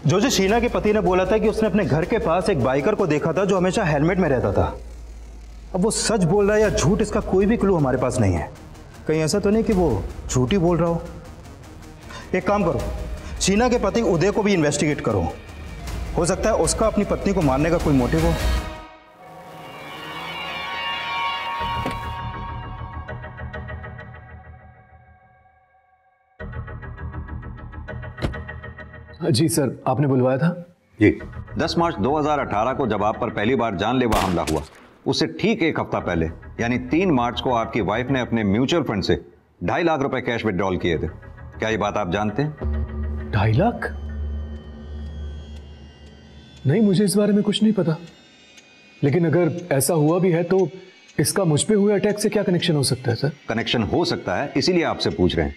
जो जो शीना के पति ने बोला था कि उसने अपने घर के पास एक बाइकर को देखा था जो हमेशा हेलमेट में रहता था, अब वो सच बोल रहा है या झूठ, इसका कोई भी क्लू हमारे पास नहीं है। कहीं ऐसा तो नहीं कि वो झूठ ही बोल रहा हो। एक काम करो, शीना के पति उदय को भी इन्वेस्टिगेट करो, हो सकता है उसका अपनी पत्नी को मारने का कोई मोटिव हो। जी सर, आपने बुलवाया था? जी, दस मार्च दो हज़ार अठारह को जब आप पर पहली बार जानलेवा हमला हुआ उससे ठीक एक हफ्ता पहले यानी तीन मार्च को आपकी वाइफ ने अपने म्यूचुअल फंड से ढाई लाख रुपए कैश विड्रॉल किए थे। क्या ये बात आप जानते हैं? ढाई लाख? नहीं, मुझे इस बारे में कुछ नहीं पता, लेकिन अगर ऐसा हुआ भी है तो इसका मुझ पे हुए अटैक से क्या कनेक्शन हो सकता है सर? कनेक्शन हो सकता है, इसीलिए आपसे पूछ रहे हैं।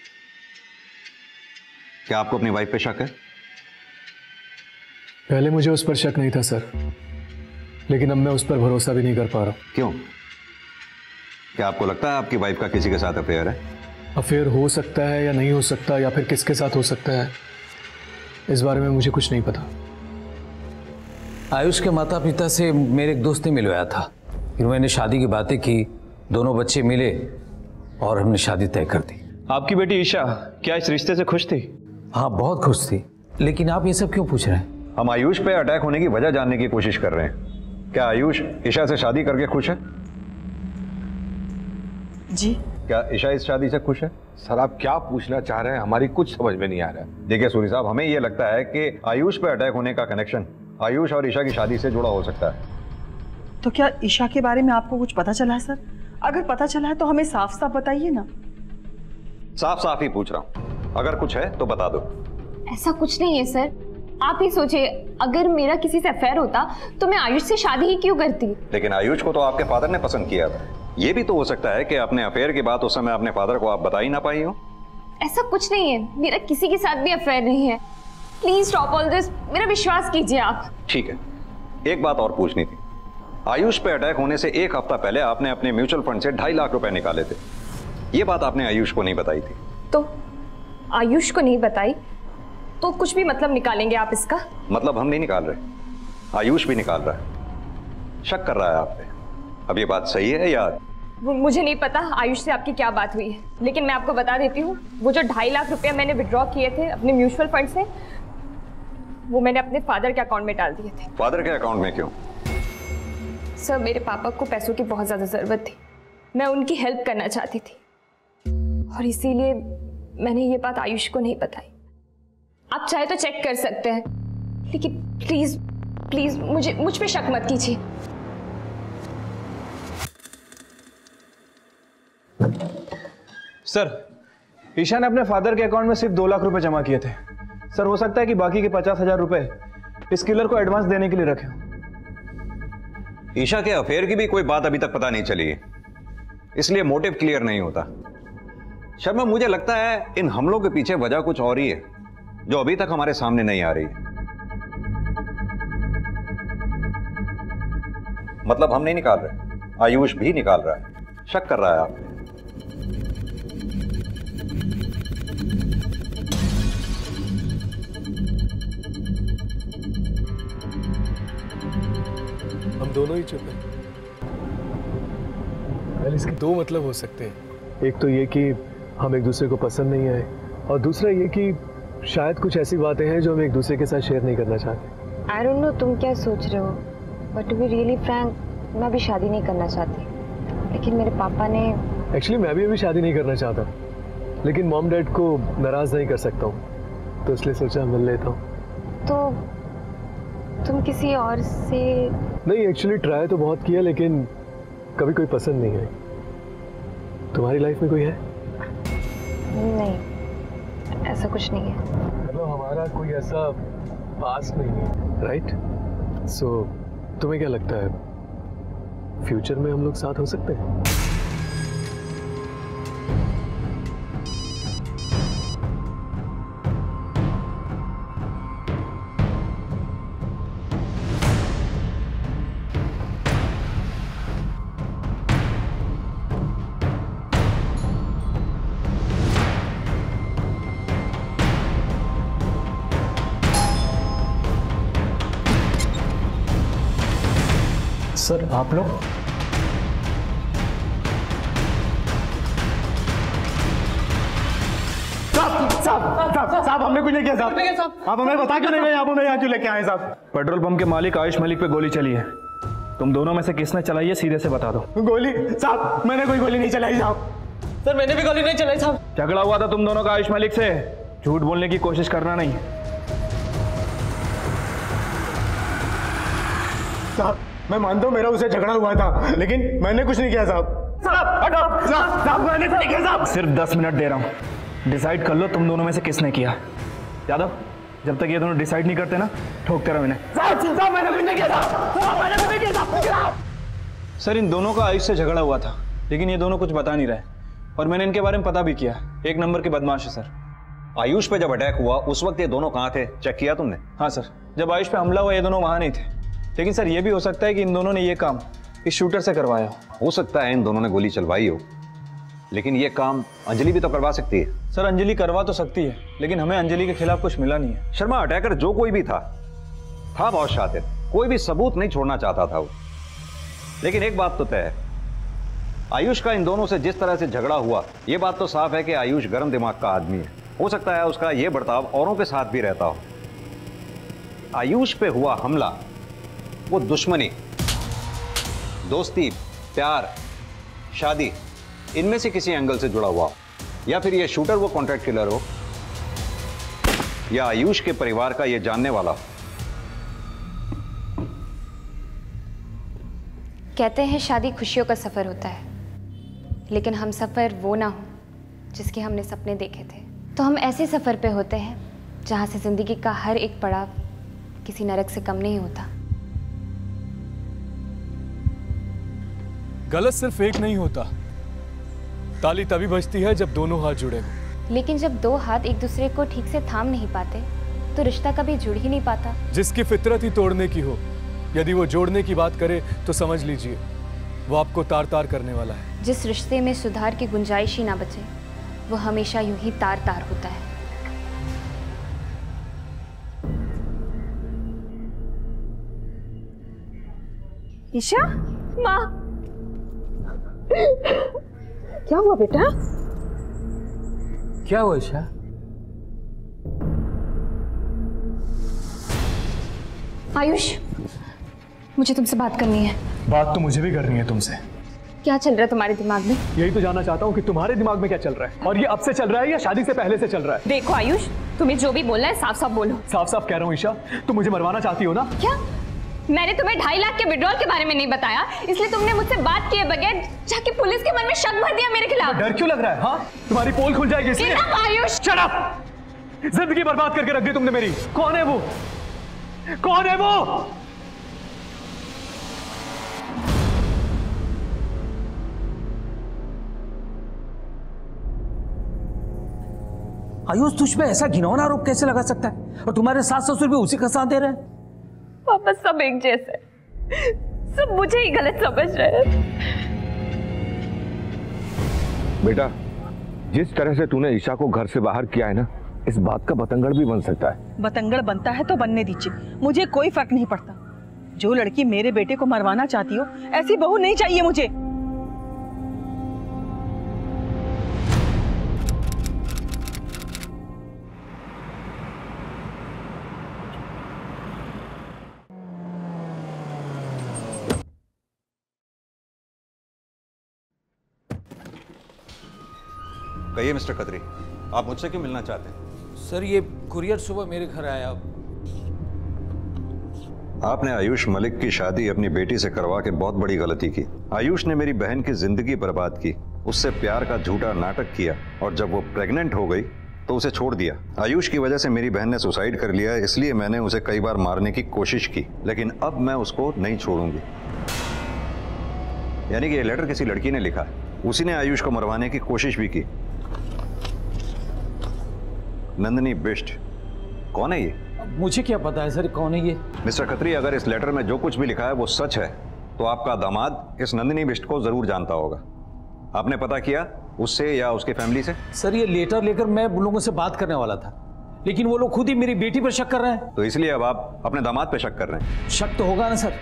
क्या आपको अपनी वाइफ पे शक है? पहले मुझे उस पर शक नहीं था सर, लेकिन अब मैं उस पर भरोसा भी नहीं कर पा रहा हूं। क्यों? क्या आपको लगता है आपकी वाइफ का किसी के साथ अफेयर है? अफेयर हो सकता है या नहीं हो सकता, या फिर किसके साथ हो सकता है, इस बारे में मुझे कुछ नहीं पता। आयुष के माता पिता से मेरे एक दोस्त ने मिलवाया था, फिर मैंने शादी की बातें की, दोनों बच्चे मिले और हमने शादी तय कर दी। आपकी बेटी ईशा क्या इस रिश्ते से खुश थी? हाँ बहुत खुश थी, लेकिन आप ये सब क्यों पूछ रहे हैं? हम आयुष पे अटैक होने की वजह जानने की कोशिश कर रहे हैं। क्या आयुष ईशा से शादी करके खुश है? जी। क्या ईशा इस शादी से खुश है? सर आप क्या पूछना चाह रहे हैं, हमारी कुछ समझ में नहीं आ रहा है। देखिए सूरी साहब, हमें यह लगता है कि आयुष पर अटैक होने का कनेक्शन आयुष और ईशा की शादी से जुड़ा हो सकता है। तो क्या ईशा के बारे में आपको कुछ पता चला है सर? अगर पता चला है तो हमें साफ साफ बताइए ना। साफ साफ ही पूछ रहा हूँ, अगर कुछ है तो बता दो। ऐसा कुछ नहीं है सर, आप ही सोचिए, अगर मेरा किसी से अफेयर होता तो मैं आयुष से शादी ही क्यों करती। लेकिन आयुष को तो आपके फादर ने पसंद किया था। ये भी तो हो सकता है कि आपने अफेयर की बात उस समय अपने फादर को आप बता ही ना पाई हो। ऐसा कुछ नहीं है, मेरा किसी के साथ भी अफेयर नहीं है। प्लीज स्टॉप ऑल दिस, मेरा विश्वास कीजिए आप। ठीक है, एक बात और पूछनी थी। आयुष पे अटैक होने से एक हफ्ता पहले आपने अपने म्यूचुअल फंड से ढाई लाख रुपए निकाले थे। ये बात आपने आयुष को नहीं बताई थी। तो आयुष को नहीं बताई तो कुछ भी मतलब निकालेंगे आप इसका? मतलब हम नहीं निकाल रहे, आयुष भी निकाल रहा है, शक कर रहा है आप पे। अब ये बात सही है या? मुझे नहीं पता आयुष से आपकी क्या बात हुई है, लेकिन मैं आपको बता देती हूँ, वो जो ढाई लाख रुपया मैंने विड्रॉ किए थे अपने म्यूचुअल फंड से, वो मैंने अपने फादर के अकाउंट में डाल दिए थे। फादर के अकाउंट में क्यों? सर, मेरे पापा को पैसों की बहुत ज़्यादा ज़रूरत थी, मैं उनकी हेल्प करना चाहती थी और इसीलिए मैंने ये बात आयुष को नहीं बताई। आप चाहे तो चेक कर सकते हैं, लेकिन प्लीज प्लीज मुझे मुझ पे शक मत कीजिए। सर, ईशा ने अपने फादर के अकाउंट में सिर्फ दो लाख रुपए जमा किए थे। सर, हो सकता है कि बाकी के पचास हजार रुपए इस किलर को एडवांस देने के लिए रखे हो। ईशा के अफेयर की भी कोई बात अभी तक पता नहीं चली है, इसलिए मोटिव क्लियर नहीं होता। शर्मा, मुझे लगता है इन हमलों के पीछे वजह कुछ और ही है जो अभी तक हमारे सामने नहीं आ रही है। मतलब हम नहीं निकाल रहे, आयुष भी निकाल रहा है, शक कर रहा है आप। हम दोनों ही चुप हैं। इसके दो मतलब हो सकते हैं, एक तो ये कि हम एक दूसरे को पसंद नहीं आए और दूसरा ये कि शायद कुछ ऐसी बातें हैं जो हम एक दूसरे के साथ शेयर नहीं करना चाहते। आई डोंट नो तुम क्या सोच रहे हो, but to be really frank, मैं भी शादी नहीं करना चाहती। लेकिन मेरे पापा ने एक्चुअली मैं भी अभी शादी नहीं करना चाहता, लेकिन मॉम डैड को नाराज नहीं कर सकता हूँ, तो इसलिए सोचा मिल लेता हूँ। तो तुम किसी और से? नहीं, एक्चुअली ट्राई तो बहुत किया लेकिन कभी कोई पसंद नहीं आई। तुम्हारी लाइफ में कोई है? नहीं, ऐसा कुछ नहीं है। मतलब हमारा कोई ऐसा पास नहीं है, राइट? सो तुम्हें क्या लगता है फ्यूचर में हम लोग साथ हो सकते हैं? सर, आप लोग? साहब साहब साहब हमने कुछ नहीं किया साहब। आप हमें बता क्यों नहीं गए? आप हमें यहाँ क्यों लेके आए साहब? पेट्रोल पंप के मालिक आयुष मलिक पे गोली चली है, तुम दोनों में से किसने चलाई है सीधे से बता दो। गोली? साहब मैंने कोई गोली नहीं चलाई साहब। सर, मैंने भी गोली नहीं चलाई साहब। झगड़ा हुआ था तुम दोनों का आयुष मलिक से, झूठ बोलने की कोशिश करना नहीं। साहब मैं मानता हूँ मेरा उसे झगड़ा हुआ था, लेकिन मैंने कुछ नहीं किया साहब। साहब साहब मैंने कुछ नहीं किया साहब। सिर्फ दस मिनट दे रहा हूँ, डिसाइड कर लो तुम दोनों में से किसने किया। यादव, जब तक ये दोनों डिसाइड नहीं करते ना, ठोकते रहो इन्हें। मैंने कुछ नहीं किया साहब। सर, इन दोनों का आयुष से झगड़ा हुआ था, लेकिन ये दोनों कुछ बता नहीं रहे और मैंने इनके बारे में पता भी किया। एक नंबर के बदमाश है सर। आयुष पे जब अटैक हुआ उस वक्त ये दोनों कहाँ थे, चेक किया तुमने? हाँ सर, जब आयुष पे हमला हुआ ये दोनों वहाँ नहीं थे। लेकिन सर, ये भी हो सकता है कि इन दोनों ने ये काम इस शूटर से करवाया हो। हो सकता है इन दोनों ने गोली चलवाई हो, लेकिन ये काम अंजलि भी तो करवा सकती है। सर, अंजलि करवा तो सकती है, लेकिन हमें अंजलि के खिलाफ कुछ मिला नहीं है। शर्मा, अटैकर जो कोई भी था था बहुत शातिर, कोई भी सबूत नहीं छोड़ना चाहता था वो। लेकिन एक बात तो तय है, आयुष का इन दोनों से जिस तरह से झगड़ा हुआ, ये बात तो साफ है कि आयुष गर्म दिमाग का आदमी है। हो सकता है उसका ये बर्ताव औरों के साथ भी रहता हो। आयुष पे हुआ हमला वो दुश्मनी, दोस्ती, प्यार, शादी, इनमें से किसी एंगल से जुड़ा हुआ, या फिर ये शूटर वो कॉन्ट्रैक्ट किलर हो, या आयुष के परिवार का ये जानने वाला हो। कहते हैं शादी खुशियों का सफर होता है, लेकिन हम सफर वो ना हो जिसके हमने सपने देखे थे। तो हम ऐसे सफर पे होते हैं जहां से जिंदगी का हर एक पड़ाव किसी नरक से कम नहीं होता। गलत सिर्फ एक नहीं होता, ताली तभी बजती है जब दोनों हाथ जुड़े हों। लेकिन जब दो हाथ एक दूसरे को ठीक से थाम नहीं पाते तो रिश्ता कभी जुड़ ही नहीं पाता। जिसकी फितरत ही तोड़ने की हो, यदि वो जोड़ने की बात करे तो समझ लीजिए वो आपको तार तार करने वाला है। जिस रिश्ते में सुधार की गुंजाइश ही ना बचे वो हमेशा यूं ही तार तार होता है। ईशा, माँ, क्या हुआ बेटा? क्या हुआ ईशा? आयुष, मुझे तुमसे बात करनी है। बात तो मुझे भी करनी है तुमसे। क्या चल रहा है तुम्हारे दिमाग में? यही तो जानना चाहता हूँ कि तुम्हारे दिमाग में क्या चल रहा है, और ये अब से चल रहा है या शादी से पहले से चल रहा है? देखो आयुष, तुम्हें जो भी बोलना है साफ साफ बोलो। साफ साफ कह रहा हूँ ईशा, तुम मुझे मरवाना चाहती हो ना? क्या मैंने तुम्हें ढाई लाख के विड्रॉल के बारे में नहीं बताया, इसलिए तुमने मुझसे बात किए बगैर जाके पुलिस के मन में शक भर दिया मेरे खिलाफ। डर क्यों लग रहा है? हाँ, तुम्हारी पोल खुल जाएगी इसलिए। Ayush, shut up! जिंदगी बर्बाद करके रख दी तुमने मेरी। कौन है वो? कौन है वो? आयुष, तुझ पे ऐसा घिनौना आरोप कैसे लगा सकता है? और तुम्हारे सास ससुर भी उसी का साथ दे रहे हैं। पापा सब एक जैसे, सब मुझे ही गलत समझ रहे हैं। बेटा, जिस तरह से तूने ईशा को घर से बाहर किया है ना, इस बात का बतंगड़ भी बन सकता है। बतंगड़ बनता है तो बनने दीजिए, मुझे कोई फर्क नहीं पड़ता। जो लड़की मेरे बेटे को मरवाना चाहती हो, ऐसी बहू नहीं चाहिए मुझे। कहिए मिस्टर खत्री, आप मुझसे क्यों मिलना चाहते हैं? सर, ये कुरियर सुबह मेरे घर आया। आपने आयुष मलिक की शादी अपनी बेटी से करवा के बहुत बड़ी गलती की। आयुष ने मेरी बहन की जिंदगी बर्बाद की, उससे प्यार का झूठा नाटक किया, और जब वो प्रेग्नेंट हो गई तो उसे छोड़ दिया। आयुष की वजह से मेरी बहन ने सुसाइड कर लिया, इसलिए मैंने उसे कई बार मारने की कोशिश की, लेकिन अब मैं उसको नहीं छोड़ूंगी। यानी कि ये लेटर किसी लड़की ने लिखा है, उसी ने आयुष को मरवाने की कोशिश भी की। नंदिनी बिष्ट, कौन है ये? मुझे क्या पता है सर, कौन है ये? मिस्टर खत्री, अगर इस लेटर में जो कुछ भी लिखा है वो सच है तो आपका दामाद इस नंदिनी बिष्ट को जरूर जानता होगा। आपने पता किया उससे या उसके फैमिली से? सर, ये लेटर लेकर मैं उन लोगों से बात करने वाला था, लेकिन वो लोग खुद ही मेरी बेटी पर शक कर रहे हैं। तो इसलिए अब आप अपने दामाद पर शक कर रहे हैं? शक तो होगा ना सर,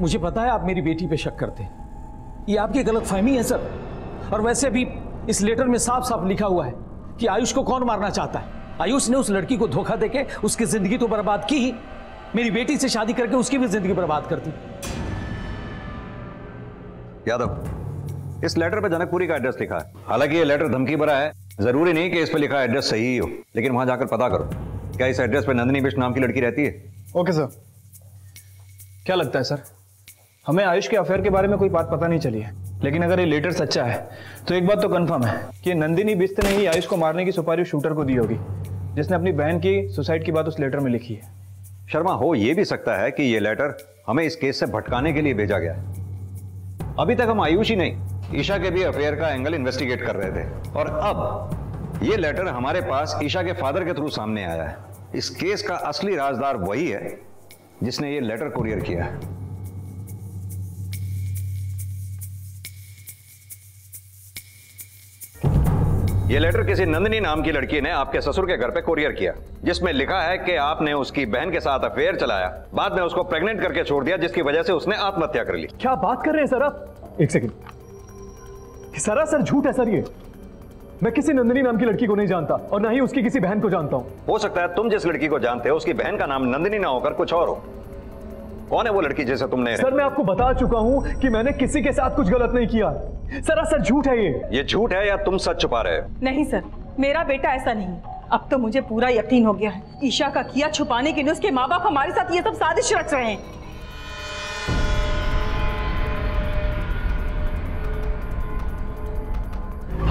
मुझे पता है आप मेरी बेटी पर शक करते हैं। ये आपकी गलतफहमी है सर, और वैसे भी इस लेटर में साफ साफ लिखा हुआ है कि आयुष को कौन मारना चाहता है। आयुष ने उस लड़की को धोखा देके उसकी जिंदगी तो बर्बाद की ही, मेरी बेटी से शादी करके उसकी भी जिंदगी बर्बाद कर दी। यादव, इस लेटर पर जनकपुरी का एड्रेस लिखा है। हालांकि ये लेटर धमकी भरा है, जरूरी नहीं कि इस पर लिखा एड्रेस सही हो, लेकिन वहां जाकर पता करो क्या इस एड्रेस पर नंदिनी बिष्ट नाम की लड़की रहती है। Okay sir. क्या लगता है सर, हमें आयुष के अफेयर के बारे में कोई बात पता नहीं चली है, लेकिन अगर ये लेटर सच्चा है तो एक बात तो कंफर्म है कि नंदिनी बिष्ट ने ही आयुष को मारने की सुपारी शूटर को दी होगी, जिसने अपनी बहन की सुसाइड की बात उस लेटर में लिखी है। शर्मा, हो ये भी सकता है कि ये लेटर हमें इस केस से भटकाने के लिए भेजा गया है। अभी तक हम आयुष ही नहीं, ईशा के भी अफेयर का एंगल इन्वेस्टिगेट कर रहे थे, और अब ये लेटर हमारे पास ईशा के फादर के थ्रू सामने आया है। इस केस का असली राजदार वही है जिसने ये लेटर कुरियर किया है। ये लेटर किसी नंदिनी नाम की लड़की ने आपके ससुर के घर पे कोरियर किया, जिसमें लिखा है कि आपने उसकी बहन के साथ अफेयर चलाया, बाद में उसको प्रेग्नेंट करके छोड़ दिया, जिसकी वजह से उसने आत्महत्या कर ली। क्या बात कर रहे हैं सर आप? एक सेकंड, सरासर झूठ है सर ये। मैं किसी नंदिनी नाम की लड़की को नहीं जानता, और ना ही उसकी किसी बहन को जानता हूँ। हो सकता है तुम जिस लड़की को जानते हो उसकी बहन का नाम नंदिनी ना होकर कुछ और हो। कौन है वो लड़की जैसे तुमने? सर, मैं आपको बता चुका हूँ कि मैंने किसी के साथ कुछ गलत नहीं किया। सरासर झूठ है ये। ये झूठ है या तुम सच छुपा रहे हो? नहीं सर, मेरा बेटा ऐसा नहीं। अब तो मुझे पूरा यकीन हो गया है, ईशा का किया छुपाने के लिए उसके माँ बाप हमारे साथ ये सब साजिश रच रहे हैं।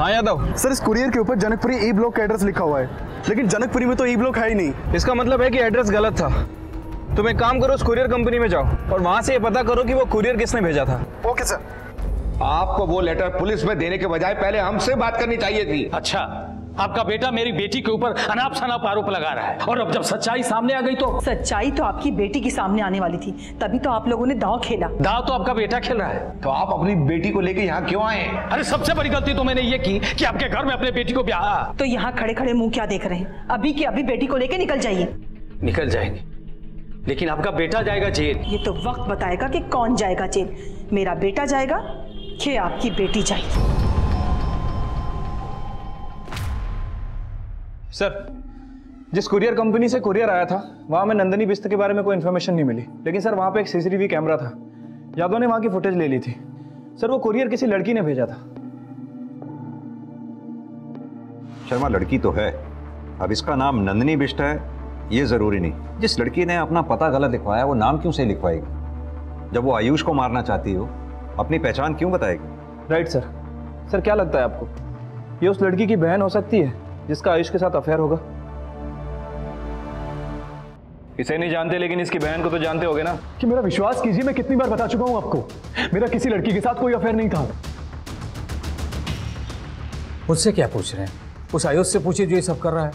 हाँ यादव सर, इस कुरियर के ऊपर जनकपुरी ई ब्लॉक का एड्रेस लिखा हुआ है, लेकिन जनकपुरी में तो ई ब्लॉक है ही नहीं। इसका मतलब है कि एड्रेस गलत था। तुम एक काम करो, उस कुरियर कंपनी में जाओ और वहाँ से ये पता करो कि वो कुरियर किसने भेजा था। Okay sir. आपको वो लेटर पुलिस में देने के बजाय पहले हमसे बात करनी चाहिए थी। अच्छा, आपका बेटा मेरी बेटी के ऊपर अनाप शनाप आरोप लगा रहा है, और अब जब सच्चाई सामने आ गई तो सच्चाई तो आपकी बेटी के सामने आने वाली थी, तभी तो आप लोगों ने दांव खेला। दांव तो आपका बेटा खेल रहा है, तो आप अपनी बेटी को लेकर यहाँ क्यों आए? अरे सबसे बड़ी गलती तो मैंने ये की कि आपके घर में अपने बेटी को ब्याहा। तो यहाँ खड़े खड़े मुँह क्या देख रहे हैं? अभी की अभी बेटी को लेकर निकल जाइए। निकल जाएंगे, लेकिन आपका बेटा जाएगा जेल। ये तो वक्त बताएगा कि कौन जाएगा जेल, मेरा बेटा जाएगा कि आपकी बेटी जाएगी। सर, जिस कुरियर कंपनी से कुरियर आया था वहाँ में नंदिनी बिष्ट के बारे में कोई इन्फॉर्मेशन नहीं मिली, लेकिन सर वहाँ पे एक सीसीटीवी कैमरा था, यादव ने वहाँ की फुटेज ले ली थी। सर वो कुरियर किसी लड़की ने भेजा था। शर्मा, लड़की तो है, अब इसका नाम नंदिनी बिष्ट है ये ज़रूरी नहीं। जिस लड़की ने अपना पता गलत लिखवाया वो नाम क्यों से लिखवाएगी? जब वो आयुष को मारना चाहती हो अपनी पहचान क्यों बताएगी? Right sir. सर क्या लगता है आपको, ये उस लड़की की बहन हो सकती है जिसका आयुष के साथ अफेयर होगा? इसे नहीं जानते, लेकिन इसकी बहन को तो जानते होगे ना। कि मेरा विश्वास कीजिए, मैं कितनी बार बता चुका हूं आपको, मेरा किसी लड़की के साथ कोई अफेयर नहीं था। मुझसे क्या पूछ रहे हैं? उस आयुष से पूछिए जो ये सब कर रहा है।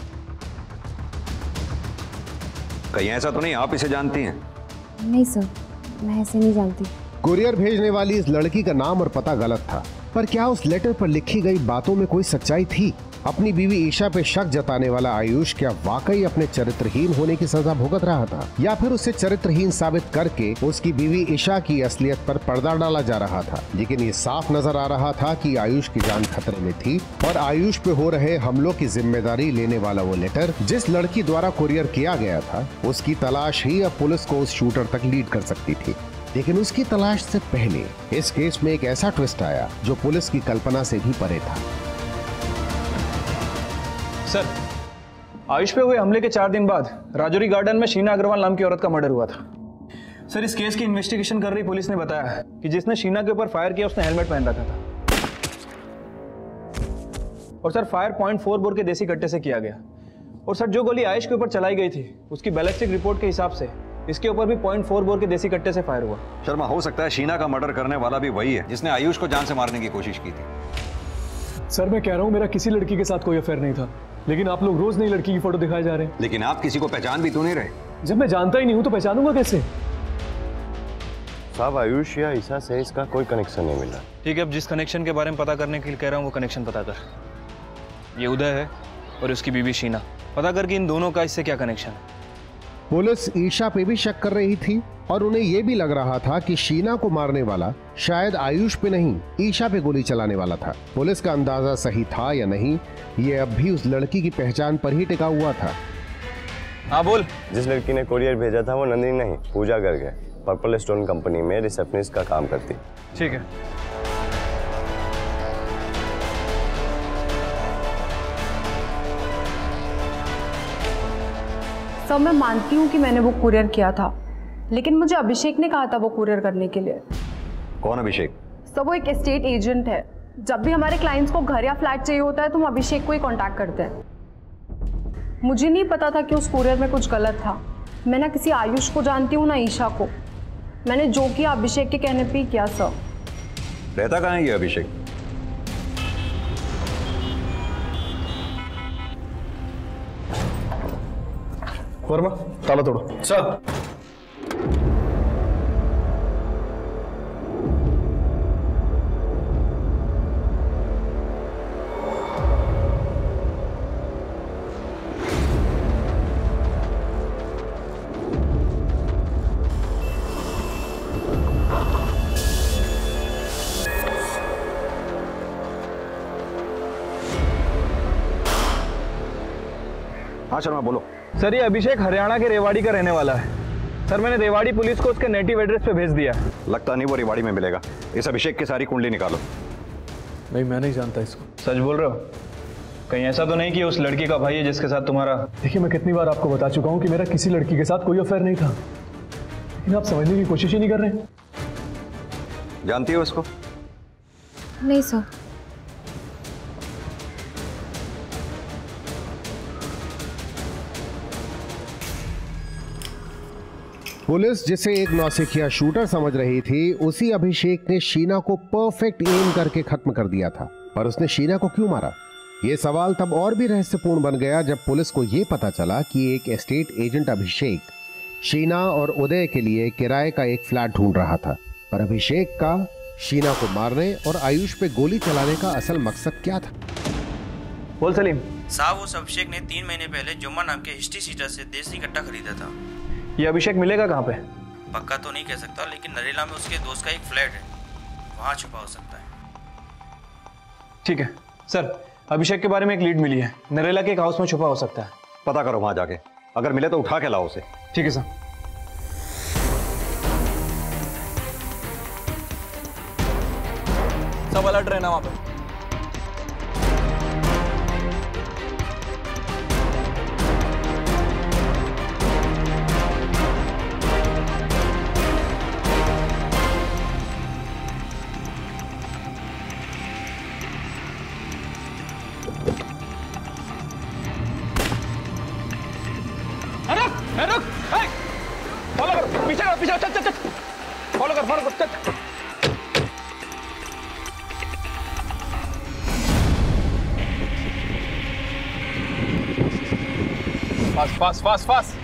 कहीं ऐसा तो नहीं आप इसे जानती हैं? नहीं सर, मैं ऐसे नहीं जानती। कुरियर भेजने वाली इस लड़की का नाम और पता गलत था, पर क्या उस लेटर पर लिखी गई बातों में कोई सच्चाई थी? अपनी बीवी ईशा पे शक जताने वाला आयुष क्या वाकई अपने चरित्रहीन होने की सजा भुगत रहा था, या फिर उसे चरित्रहीन साबित करके उसकी बीवी ईशा की असलियत पर पर्दा डाला जा रहा था? लेकिन ये साफ नजर आ रहा था कि आयुष की जान खतरे में थी, और आयुष पे हो रहे हमलों की जिम्मेदारी लेने वाला वो लेटर जिस लड़की द्वारा कुरियर किया गया था, उसकी तलाश ही अब पुलिस को उस शूटर तक लीड कर सकती थी। लेकिन उसकी तलाश से पहले इस केस में एक ऐसा ट्विस्ट आया जो पुलिस की कल्पना से भी परे था। सर, आयुष पे हुए हमले के चार दिन बाद राजौरी गार्डन में शीना अग्रवाल नाम की औरत का मर्डर हुआ था। सर, इस केस की इन्वेस्टिगेशन कर रही पुलिस ने बताया कि जिसने शीना के ऊपर फायर किया उसने हेलमेट पहन रखा था, और sir fire point four bore के देसी कट्टे से किया गया। और सर जो गोली आयुष के ऊपर चलाई गई थी उसकी बैलिस्टिक रिपोर्ट के हिसाब से इसके ऊपर भी पॉइंट फोर बोर के देसी कट्टे से फायर हुआ। शर्मा, हो सकता है शीना का मर्डर करने वाला भी वही है जिसने आयुष को जान से मारने की कोशिश की थी। सर मैं कह रहा हूँ मेरा किसी लड़की के साथ कोई अफेयर नहीं था, लेकिन आप लोग रोज नई लड़की की फोटो दिखाए जा रहे हैं। लेकिन आप किसी को पहचान भी तो नहीं रहे। जब मैं जानता ही नहीं हूँ तो पहचानूंगा कैसे? साहब, आयुष या ईशा से इसका कोई कनेक्शन नहीं मिला। ठीक है, अब जिस कनेक्शन के बारे में पता करने के लिए कह रहा हूँ वो कनेक्शन पता कर। ये उदय है और उसकी बीवी शीना, पता कर कि इन दोनों का इससे क्या कनेक्शन है। पुलिस ईशा पे भी शक कर रही थी और उन्हें यह भी लग रहा था कि शीना को मारने वाला शायद आयुष पे नहीं ईशा पे गोली चलाने वाला था। पुलिस का अंदाजा सही था या नहीं ये अब भी उस लड़की की पहचान पर ही टिका हुआ था। हाँ बोल। जिस लड़की ने कुरियर भेजा था वो नंदिनी नहीं, पूजा गर्ग है, पर्पल स्टोन कंपनी में रिसेप्शनिस्ट का काम करती। ठीक है, तो मैं मानती हूँ कि मैंने वो कुरियर किया था, लेकिन मुझे अभिषेक ने कहा था वो कुरियर करने के लिए। कौन अभिषेक? सर वो एक एस्टेट एजेंट है, जब भी हमारे क्लाइंट्स को घर या फ्लैट चाहिए होता है तो हम अभिषेक को ही कांटेक्ट करते हैं। मुझे नहीं पता था कि उस कुरियर में कुछ गलत था। मैं ना किसी आयुष को जानती हूँ ना ईशा को। मैंने जो किया अभिषेक के कहने पर ही किया। सर रहता कहाँ है ये अभिषेक? वर्मा, ताला तोड़ो। सर। हाँ शर्मा बोलो। सर ये अभिषेक हरियाणा के रेवाड़ी का रहने वाला है। सर मैंने रेवाड़ी पुलिस को उसके नेटिव एड्रेस पे भेज दिया। लगता नहीं वो रेवाड़ी में मिलेगा। इस अभिषेक की सारी कुंडली निकालो। नहीं, मैं नहीं जानता इसको। सच बोल रहे हो? कहीं ऐसा तो नहीं कि उस लड़की का भाई है जिसके साथ तुम्हारा? देखिए मैं कितनी बार आपको बता चुका हूँ कि मेरा किसी लड़की के साथ कोई अफेयर नहीं था, लेकिन आप समझने की कोशिश ही नहीं कर रहे। जानती हो उसको? नहीं सर। पुलिस जिसे एक नौसिखिया शूटर समझ रही थी, उसी अभिषेक ने शीना को परफेक्ट एम करके खत्म कर दिया था। पर उसने शीना को क्यों मारा? ये सवाल तब और भी रहस्यपूर्ण बन गया जब पुलिस को यह पता चला कि एक एस्टेट एजेंट अभिषेक शीना और उदय के लिए किराए का एक फ्लैट ढूंढ रहा था। पर अभिषेक का शीना को मारने और आयुष पे गोली चलाने का असल मकसद क्या था? बोल सलीम साहब, उस अभिषेक ने तीन महीने पहले जुम्मा नाम के हिस्ट्री सीटर से देसी कट्टा खरीदा था। ये अभिषेक मिलेगा कहाँ पे? पक्का तो नहीं कह सकता, लेकिन नरेला में उसके दोस्त का एक फ्लैट है, वहाँ छुपा हो सकता है। ठीक है सर, अभिषेक के बारे में एक लीड मिली है, नरेला के एक हाउस में छुपा हो सकता है। पता करो वहाँ जाके, अगर मिले तो उठा के लाओ उसे। ठीक है सर। सब अलर्ट रहना वहाँ पे। Fast fast fast.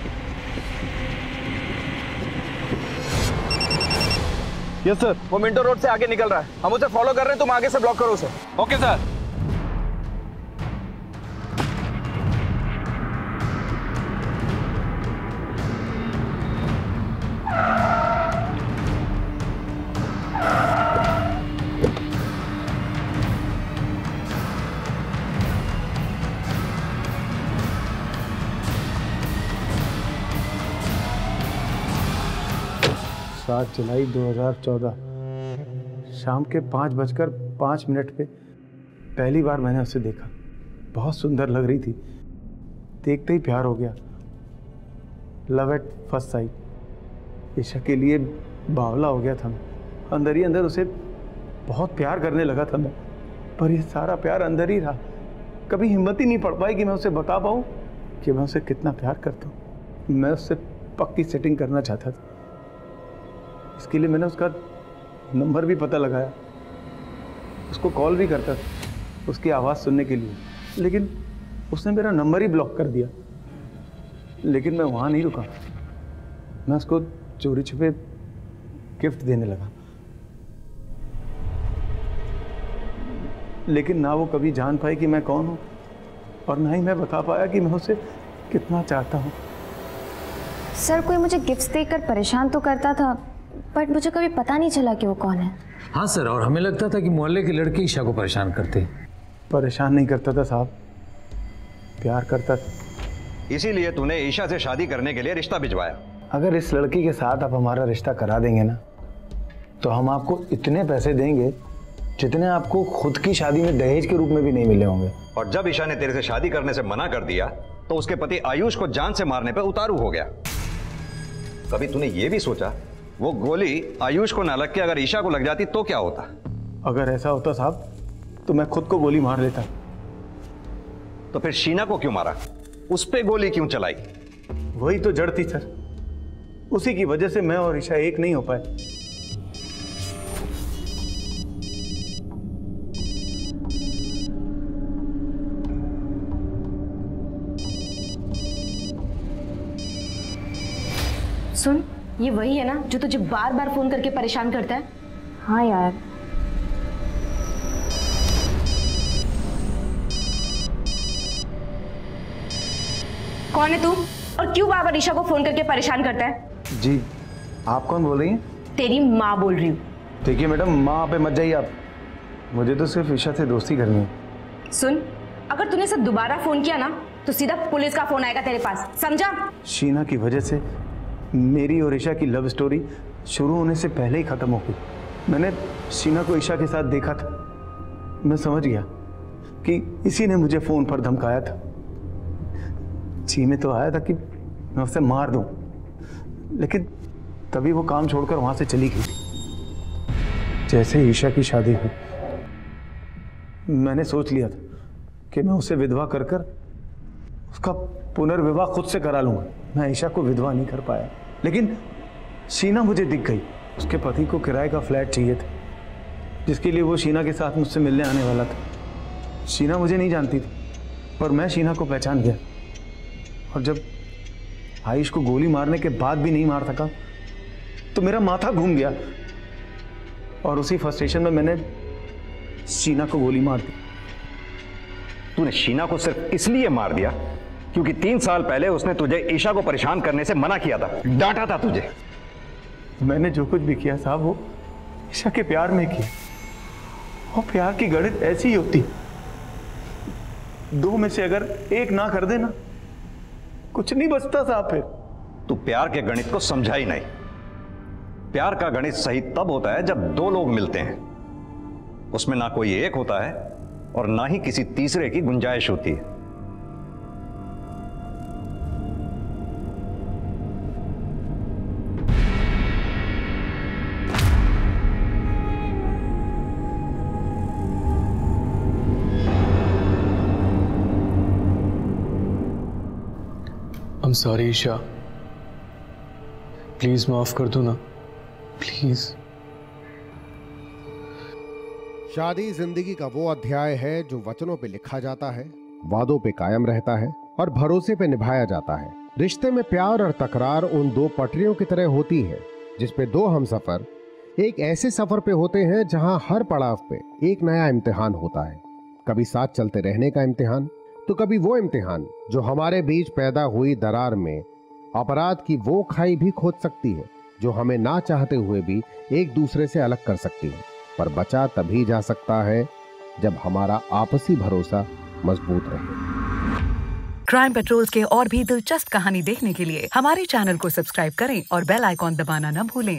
Yes sir, वो मिंटो रोड से आगे निकल रहा है, हम उसे फॉलो कर रहे हैं, तुम आगे से ब्लॉक करो उसे। Okay sir. सात जुलाई दो हज़ार चौदह शाम के पाँच बजकर पाँच मिनट पे पहली बार मैंने उसे देखा। बहुत सुंदर लग रही थी, देखते ही प्यार हो गया। Love at first sight. Isha के लिए बावला हो गया था मैं, अंदर ही अंदर उसे बहुत प्यार करने लगा था मैं। पर यह सारा प्यार अंदर ही रहा, कभी हिम्मत ही नहीं पड़ पाई कि मैं उसे बता पाऊँ कि मैं उसे कितना प्यार करता हूँ। मैं उससे पक्की सेटिंग करना चाहता था, इसके लिए मैंने उसका नंबर भी पता लगाया, उसको कॉल भी करता था उसकी आवाज़ सुनने के लिए, लेकिन उसने मेरा नंबर ही ब्लॉक कर दिया। लेकिन मैं वहाँ नहीं रुका, मैं उसको चोरी छुपे गिफ्ट देने लगा, लेकिन ना वो कभी जान पाई कि मैं कौन हूँ और ना ही मैं बता पाया कि मैं उसे कितना चाहता हूँ। सर, कोई मुझे गिफ्ट्स देकर परेशान तो करता था, बट मुझे कभी पता नहीं चला कि वो कौन है। हाँ सर, और हमें लगता था कि मोहल्ले के लड़के ईशा को परेशान करते। परेशान नहीं करता था साहब, प्यार करता था। इसीलिए तूने ईशा से शादी करने के लिए रिश्ता भिजवाया। अगर इस लड़की के साथ आप हमारा रिश्ता करा देंगे ना, तो हम आपको इतने पैसे देंगे जितने आपको खुद की शादी में दहेज के रूप में भी नहीं मिले होंगे। और जब ईशा ने तेरे से शादी करने से मना कर दिया तो उसके पति आयुष को जान से मारने पर उतारू हो गया। कभी तूने ये भी सोचा वो गोली आयुष को ना लग के अगर ईशा को लग जाती तो क्या होता? अगर ऐसा होता साहब तो मैं खुद को गोली मार लेता। तो फिर शीना को क्यों मारा? उस पे गोली क्यों चलाई? वही तो जड़ थी सर, उसी की वजह से मैं और ईशा एक नहीं हो पाए। सुन, ये वही है ना जो तुझे बार बार फोन करके परेशान करता है? हाँ यार। कौन है तू और क्यों बार बार ईशा को फोन करके परेशान करता है? जी आप कौन बोल रही हैं? तेरी माँ बोल रही हूँ। देखिए मैडम, माँ पे मत जाइए आप, मुझे तो सिर्फ ईशा से दोस्ती करनी है। सुन, अगर तूने सब दोबारा फोन किया ना तो सीधा पुलिस का फोन आएगा तेरे पास, समझा? शीना की वजह से मेरी और ईशा की लव स्टोरी शुरू होने से पहले ही ख़त्म हो गई। मैंने शीना को ईशा के साथ देखा था, मैं समझ गया कि इसी ने मुझे फ़ोन पर धमकाया था। जी में तो आया था कि मैं उसे मार दूं, लेकिन तभी वो काम छोड़कर वहाँ से चली गई। जैसे ईशा की शादी हुई, मैंने सोच लिया था कि मैं उसे विधवा कर कर उसका पुनर्विवाह खुद से करा लूँगा। मैं ईशा को विधवा नहीं कर पाया, लेकिन शीना मुझे दिख गई। उसके पति को किराए का फ्लैट चाहिए था, जिसके लिए वो शीना के साथ मुझसे मिलने आने वाला था। शीना मुझे नहीं जानती थी, पर मैं शीना को पहचान गया। और जब आयुष को गोली मारने के बाद भी नहीं मार सका तो मेरा माथा घूम गया और उसी फ्रस्ट्रेशन में मैंने शीना को गोली मार दी। तूने शीना को सिर्फ इसलिए मार दिया क्योंकि तीन साल पहले उसने तुझे ईशा को परेशान करने से मना किया था, डांटा था तुझे। मैंने जो कुछ भी किया साहब वो ईशा के प्यार में किया। वो प्यार की गणित ऐसी ही होती, दो में से अगर एक ना कर देना कुछ नहीं बचता साहब। फिर तू प्यार के गणित को समझा ही नहीं। प्यार का गणित सही तब होता है जब दो लोग मिलते हैं, उसमें ना कोई एक होता है और ना ही किसी तीसरे की गुंजाइश होती है। सॉरी ईशा, प्लीज माफ कर दो ना, प्लीज। शादी जिंदगी का वो अध्याय है जो वचनों पे लिखा जाता है, वादों पे कायम रहता है और भरोसे पे निभाया जाता है। रिश्ते में प्यार और तकरार उन दो पटरियों की तरह होती है जिसपे दो हमसफर एक ऐसे सफर पे होते हैं जहां हर पड़ाव पे एक नया इम्तिहान होता है। कभी साथ चलते रहने का इम्तिहान तो कभी वो इम्तिहान जो हमारे बीच पैदा हुई दरार में अपराध की वो खाई भी खोद सकती है जो हमें ना चाहते हुए भी एक दूसरे से अलग कर सकती है। पर बचा तभी जा सकता है जब हमारा आपसी भरोसा मजबूत रहे। क्राइम पेट्रोल्स के और भी दिलचस्प कहानी देखने के लिए हमारे चैनल को सब्सक्राइब करें और बेल आइकॉन दबाना न भूलें।